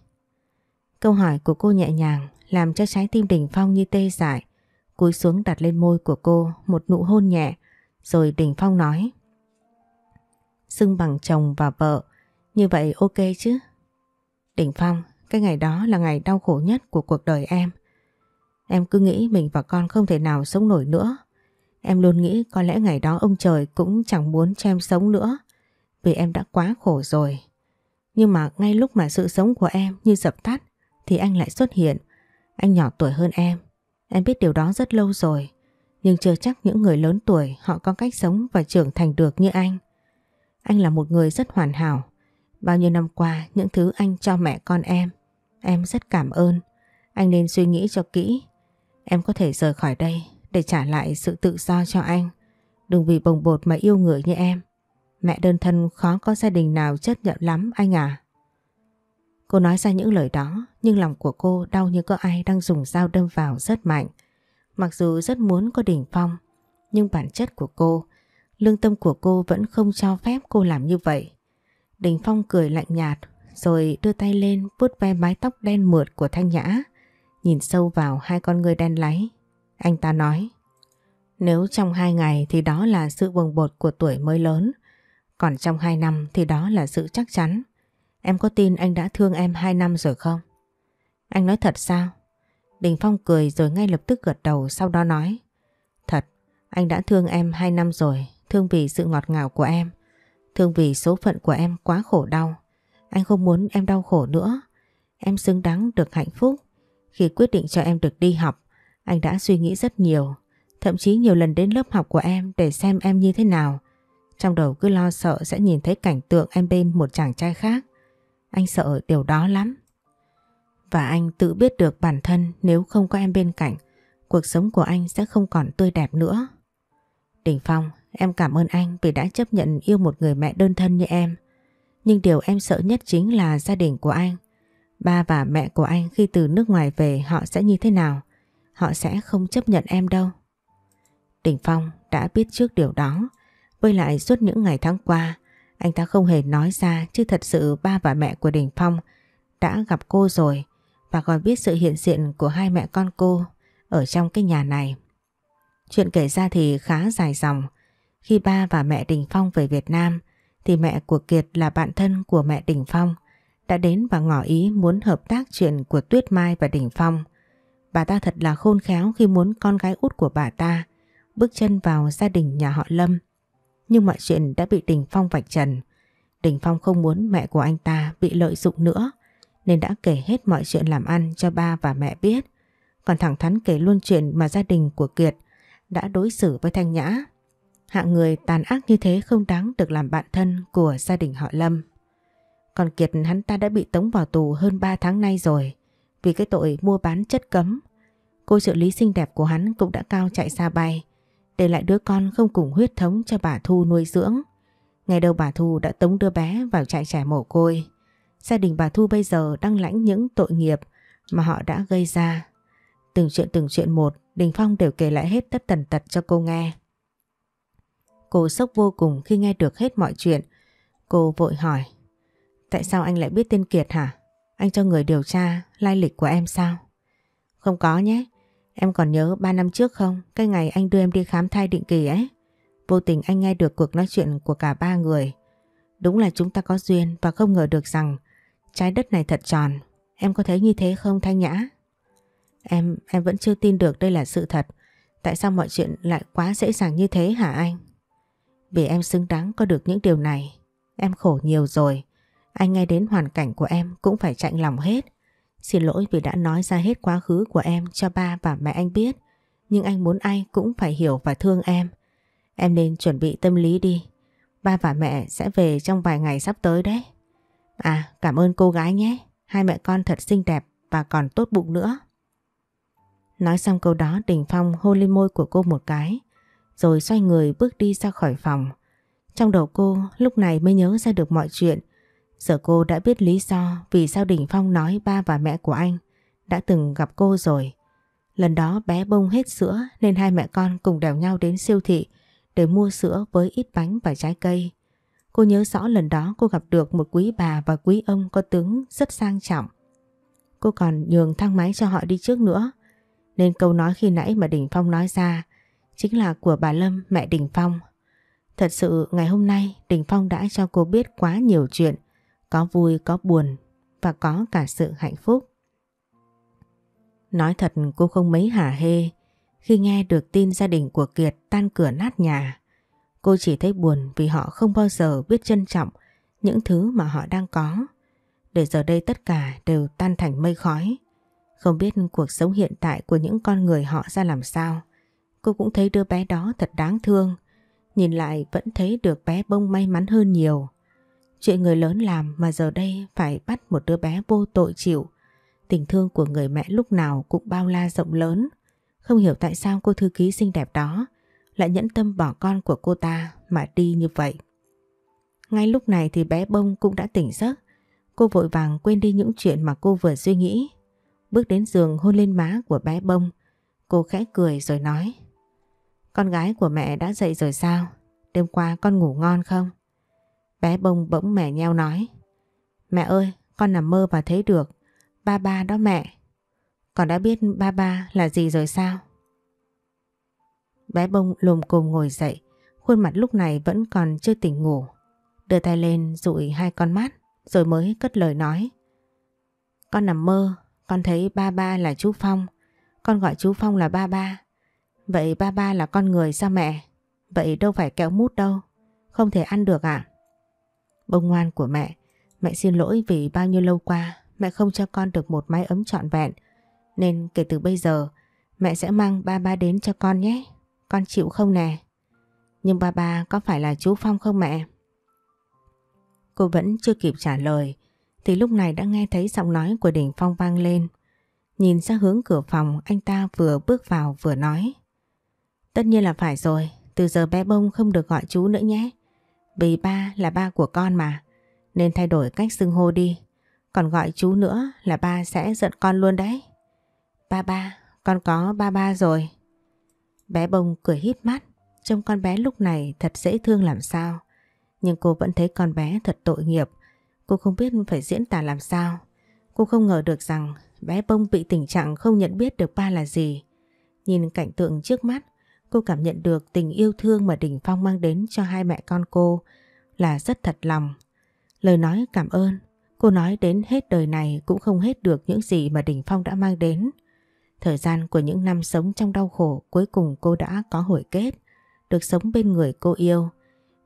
Câu hỏi của cô nhẹ nhàng làm cho trái tim Đình Phong như tê dại. Cúi xuống đặt lên môi của cô một nụ hôn nhẹ. Rồi Đình Phong nói: "Xưng bằng chồng và vợ, như vậy ok chứ?" "Đình Phong, cái ngày đó là ngày đau khổ nhất của cuộc đời em. Em cứ nghĩ mình và con không thể nào sống nổi nữa. Em luôn nghĩ có lẽ ngày đó ông trời cũng chẳng muốn cho em sống nữa, vì em đã quá khổ rồi. Nhưng mà ngay lúc mà sự sống của em như dập tắt thì anh lại xuất hiện. Anh nhỏ tuổi hơn em. Em biết điều đó rất lâu rồi, nhưng chưa chắc những người lớn tuổi họ có cách sống và trưởng thành được như anh. Anh là một người rất hoàn hảo. Bao nhiêu năm qua những thứ anh cho mẹ con em, em rất cảm ơn. Anh nên suy nghĩ cho kỹ. Em có thể rời khỏi đây để trả lại sự tự do cho anh. Đừng vì bồng bột mà yêu người như em. Mẹ đơn thân khó có gia đình nào chấp nhận lắm anh à." Cô nói ra những lời đó, nhưng lòng của cô đau như có ai đang dùng dao đâm vào rất mạnh. Mặc dù rất muốn có Đình Phong, nhưng bản chất của cô, lương tâm của cô vẫn không cho phép cô làm như vậy. Đình Phong cười lạnh nhạt, rồi đưa tay lên vuốt ve mái tóc đen mượt của Thanh Nhã, nhìn sâu vào hai con người đen láy. Anh ta nói: "Nếu trong hai ngày thì đó là sự bồng bột của tuổi mới lớn, còn trong hai năm thì đó là sự chắc chắn. Em có tin anh đã thương em hai năm rồi không?" "Anh nói thật sao?" Đình Phong cười rồi ngay lập tức gật đầu, sau đó nói: "Thật, anh đã thương em hai năm rồi. Thương vì sự ngọt ngào của em, thương vì số phận của em quá khổ đau. Anh không muốn em đau khổ nữa. Em xứng đáng được hạnh phúc. Khi quyết định cho em được đi học, anh đã suy nghĩ rất nhiều, thậm chí nhiều lần đến lớp học của em để xem em như thế nào. Trong đầu cứ lo sợ sẽ nhìn thấy cảnh tượng em bên một chàng trai khác. Anh sợ điều đó lắm. Và anh tự biết được bản thân nếu không có em bên cạnh, cuộc sống của anh sẽ không còn tươi đẹp nữa. Đình Phong, em cảm ơn anh vì đã chấp nhận yêu một người mẹ đơn thân như em. Nhưng điều em sợ nhất chính là gia đình của anh. Ba và mẹ của anh khi từ nước ngoài về họ sẽ như thế nào? Họ sẽ không chấp nhận em đâu." Đình Phong đã biết trước điều đó. Với lại suốt những ngày tháng qua, anh ta không hề nói ra, chứ thật sự ba và mẹ của Đình Phong đã gặp cô rồi và còn biết sự hiện diện của hai mẹ con cô ở trong cái nhà này. Chuyện kể ra thì khá dài dòng. Khi ba và mẹ Đình Phong về Việt Nam thì mẹ của Kiệt là bạn thân của mẹ Đình Phong đã đến và ngỏ ý muốn hợp tác chuyện của Tuyết Mai và Đình Phong. Bà ta thật là khôn khéo khi muốn con gái út của bà ta bước chân vào gia đình nhà họ Lâm. Nhưng mọi chuyện đã bị Đình Phong vạch trần. Đình Phong không muốn mẹ của anh ta bị lợi dụng nữa, nên đã kể hết mọi chuyện làm ăn cho ba và mẹ biết. Còn thẳng thắn kể luôn chuyện mà gia đình của Kiệt đã đối xử với Thanh Nhã. Hạng người tàn ác như thế không đáng được làm bạn thân của gia đình họ Lâm. Còn Kiệt hắn ta đã bị tống vào tù hơn ba tháng nay rồi vì cái tội mua bán chất cấm. Cô trợ lý xinh đẹp của hắn cũng đã cao chạy xa bay, để lại đứa con không cùng huyết thống cho bà Thu nuôi dưỡng. Ngày đầu bà Thu đã tống đưa bé vào trại trẻ mồ côi. Gia đình bà Thu bây giờ đang lãnh những tội nghiệp mà họ đã gây ra. Từng chuyện từng chuyện một, Đình Phong đều kể lại hết tất tần tật cho cô nghe. Cô sốc vô cùng khi nghe được hết mọi chuyện. Cô vội hỏi: Tại sao anh lại biết tên Kiệt hả? Anh cho người điều tra lai lịch của em sao? Không có nhé. Em còn nhớ ba năm trước không? Cái ngày anh đưa em đi khám thai định kỳ ấy. Vô tình anh nghe được cuộc nói chuyện của cả ba người. Đúng là chúng ta có duyên và không ngờ được rằng trái đất này thật tròn. Em có thấy như thế không Thanh Nhã? Em, em vẫn chưa tin được đây là sự thật. Tại sao mọi chuyện lại quá dễ dàng như thế hả anh? Vì em xứng đáng có được những điều này. Em khổ nhiều rồi. Anh nghe đến hoàn cảnh của em cũng phải chạnh lòng hết. Xin lỗi vì đã nói ra hết quá khứ của em cho ba và mẹ anh biết. Nhưng anh muốn ai cũng phải hiểu và thương em. Em nên chuẩn bị tâm lý đi. Ba và mẹ sẽ về trong vài ngày sắp tới đấy. À, cảm ơn cô gái nhé. Hai mẹ con thật xinh đẹp và còn tốt bụng nữa. Nói xong câu đó, Đình Phong hôn lên môi của cô một cái, rồi xoay người bước đi ra khỏi phòng. Trong đầu cô lúc này mới nhớ ra được mọi chuyện. Giờ cô đã biết lý do vì sao Đình Phong nói ba và mẹ của anh đã từng gặp cô rồi. Lần đó bé bông hết sữa nên hai mẹ con cùng đèo nhau đến siêu thị để mua sữa với ít bánh và trái cây. Cô nhớ rõ lần đó cô gặp được một quý bà và quý ông có tướng rất sang trọng. Cô còn nhường thang máy cho họ đi trước nữa. Nên câu nói khi nãy mà Đình Phong nói ra chính là của bà Lâm, mẹ Đình Phong. Thật sự ngày hôm nay Đình Phong đã cho cô biết quá nhiều chuyện. Có vui, có buồn và có cả sự hạnh phúc. Nói thật cô không mấy hả hê khi nghe được tin gia đình của Kiệt tan cửa nát nhà. Cô chỉ thấy buồn vì họ không bao giờ biết trân trọng những thứ mà họ đang có. Để giờ đây tất cả đều tan thành mây khói. Không biết cuộc sống hiện tại của những con người họ ra làm sao. Cô cũng thấy đứa bé đó thật đáng thương. Nhìn lại vẫn thấy được bé bông may mắn hơn nhiều. Chuyện người lớn làm mà giờ đây phải bắt một đứa bé vô tội chịu. Tình thương của người mẹ lúc nào cũng bao la rộng lớn. Không hiểu tại sao cô thư ký xinh đẹp đó lại nhẫn tâm bỏ con của cô ta mà đi như vậy. Ngay lúc này thì bé bông cũng đã tỉnh giấc. Cô vội vàng quên đi những chuyện mà cô vừa suy nghĩ. Bước đến giường hôn lên má của bé bông. Cô khẽ cười rồi nói: Con gái của mẹ đã dậy rồi sao? Đêm qua con ngủ ngon không? Bé bông bỗng mẻ nheo nói: Mẹ ơi, con nằm mơ và thấy được ba ba đó mẹ. Con đã biết ba ba là gì rồi sao? Bé bông lồm cồm ngồi dậy, khuôn mặt lúc này vẫn còn chưa tỉnh ngủ. Đưa tay lên dụi hai con mắt rồi mới cất lời nói: Con nằm mơ, con thấy ba ba là chú Phong. Con gọi chú Phong là ba ba. Vậy ba ba là con người sao mẹ? Vậy đâu phải kẹo mút đâu. Không thể ăn được ạ? À? Bông ngoan của mẹ, mẹ xin lỗi vì bao nhiêu lâu qua mẹ không cho con được một mái ấm trọn vẹn. Nên kể từ bây giờ mẹ sẽ mang ba ba đến cho con nhé. Con chịu không nè? Nhưng ba ba có phải là chú Phong không mẹ? Cô vẫn chưa kịp trả lời thì lúc này đã nghe thấy giọng nói của Đình Phong vang lên. Nhìn ra hướng cửa phòng, anh ta vừa bước vào vừa nói: Tất nhiên là phải rồi. Từ giờ bé bông không được gọi chú nữa nhé. Vì ba là ba của con mà. Nên thay đổi cách xưng hô đi. Còn gọi chú nữa là ba sẽ giận con luôn đấy. Ba ba, con có ba ba rồi. Bé bông cười híp mắt. Trông con bé lúc này thật dễ thương làm sao. Nhưng cô vẫn thấy con bé thật tội nghiệp. Cô không biết phải diễn tả làm sao. Cô không ngờ được rằng bé bông bị tình trạng không nhận biết được ba là gì. Nhìn cảnh tượng trước mắt, cô cảm nhận được tình yêu thương mà Đình Phong mang đến cho hai mẹ con cô là rất thật lòng. Lời nói cảm ơn, cô nói đến hết đời này cũng không hết được những gì mà Đình Phong đã mang đến. Thời gian của những năm sống trong đau khổ cuối cùng cô đã có hồi kết, được sống bên người cô yêu.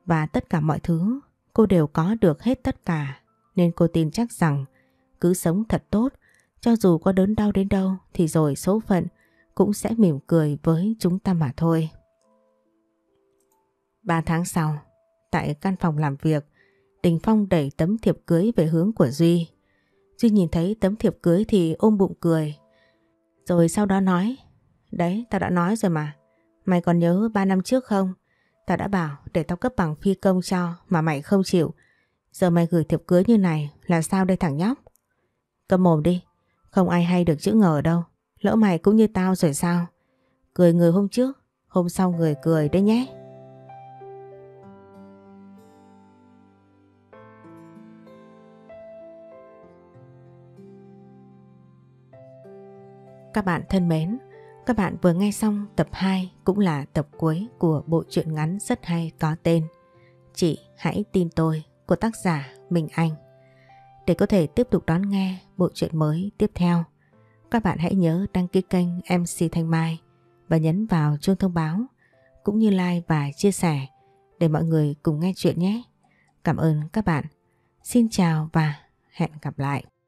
Và tất cả mọi thứ, cô đều có được hết tất cả. Nên cô tin chắc rằng cứ sống thật tốt, cho dù có đớn đau đến đâu thì rồi số phận cũng sẽ mỉm cười với chúng ta mà thôi. Ba tháng sau, tại căn phòng làm việc, Đình Phong đẩy tấm thiệp cưới về hướng của Duy. Duy nhìn thấy tấm thiệp cưới thì ôm bụng cười. Rồi sau đó nói, đấy tao đã nói rồi mà, mày còn nhớ ba năm trước không? Tao đã bảo để tao cấp bằng phi công cho mà mày không chịu. Giờ mày gửi thiệp cưới như này là sao đây thằng nhóc? Cầm mồm đi, không ai hay được chữ ngờ đâu. Lỡ mày cũng như tao rồi sao? Cười người hôm trước, hôm sau người cười đấy nhé. Các bạn thân mến, các bạn vừa nghe xong tập hai cũng là tập cuối của bộ truyện ngắn rất hay có tên Chị Hãy Tin Tôi của tác giả Minh Anh. Để có thể tiếp tục đón nghe bộ truyện mới tiếp theo, các bạn hãy nhớ đăng ký kênh em xê Thanh Mai và nhấn vào chuông thông báo, cũng như like và chia sẻ để mọi người cùng nghe chuyện nhé. Cảm ơn các bạn. Xin chào và hẹn gặp lại.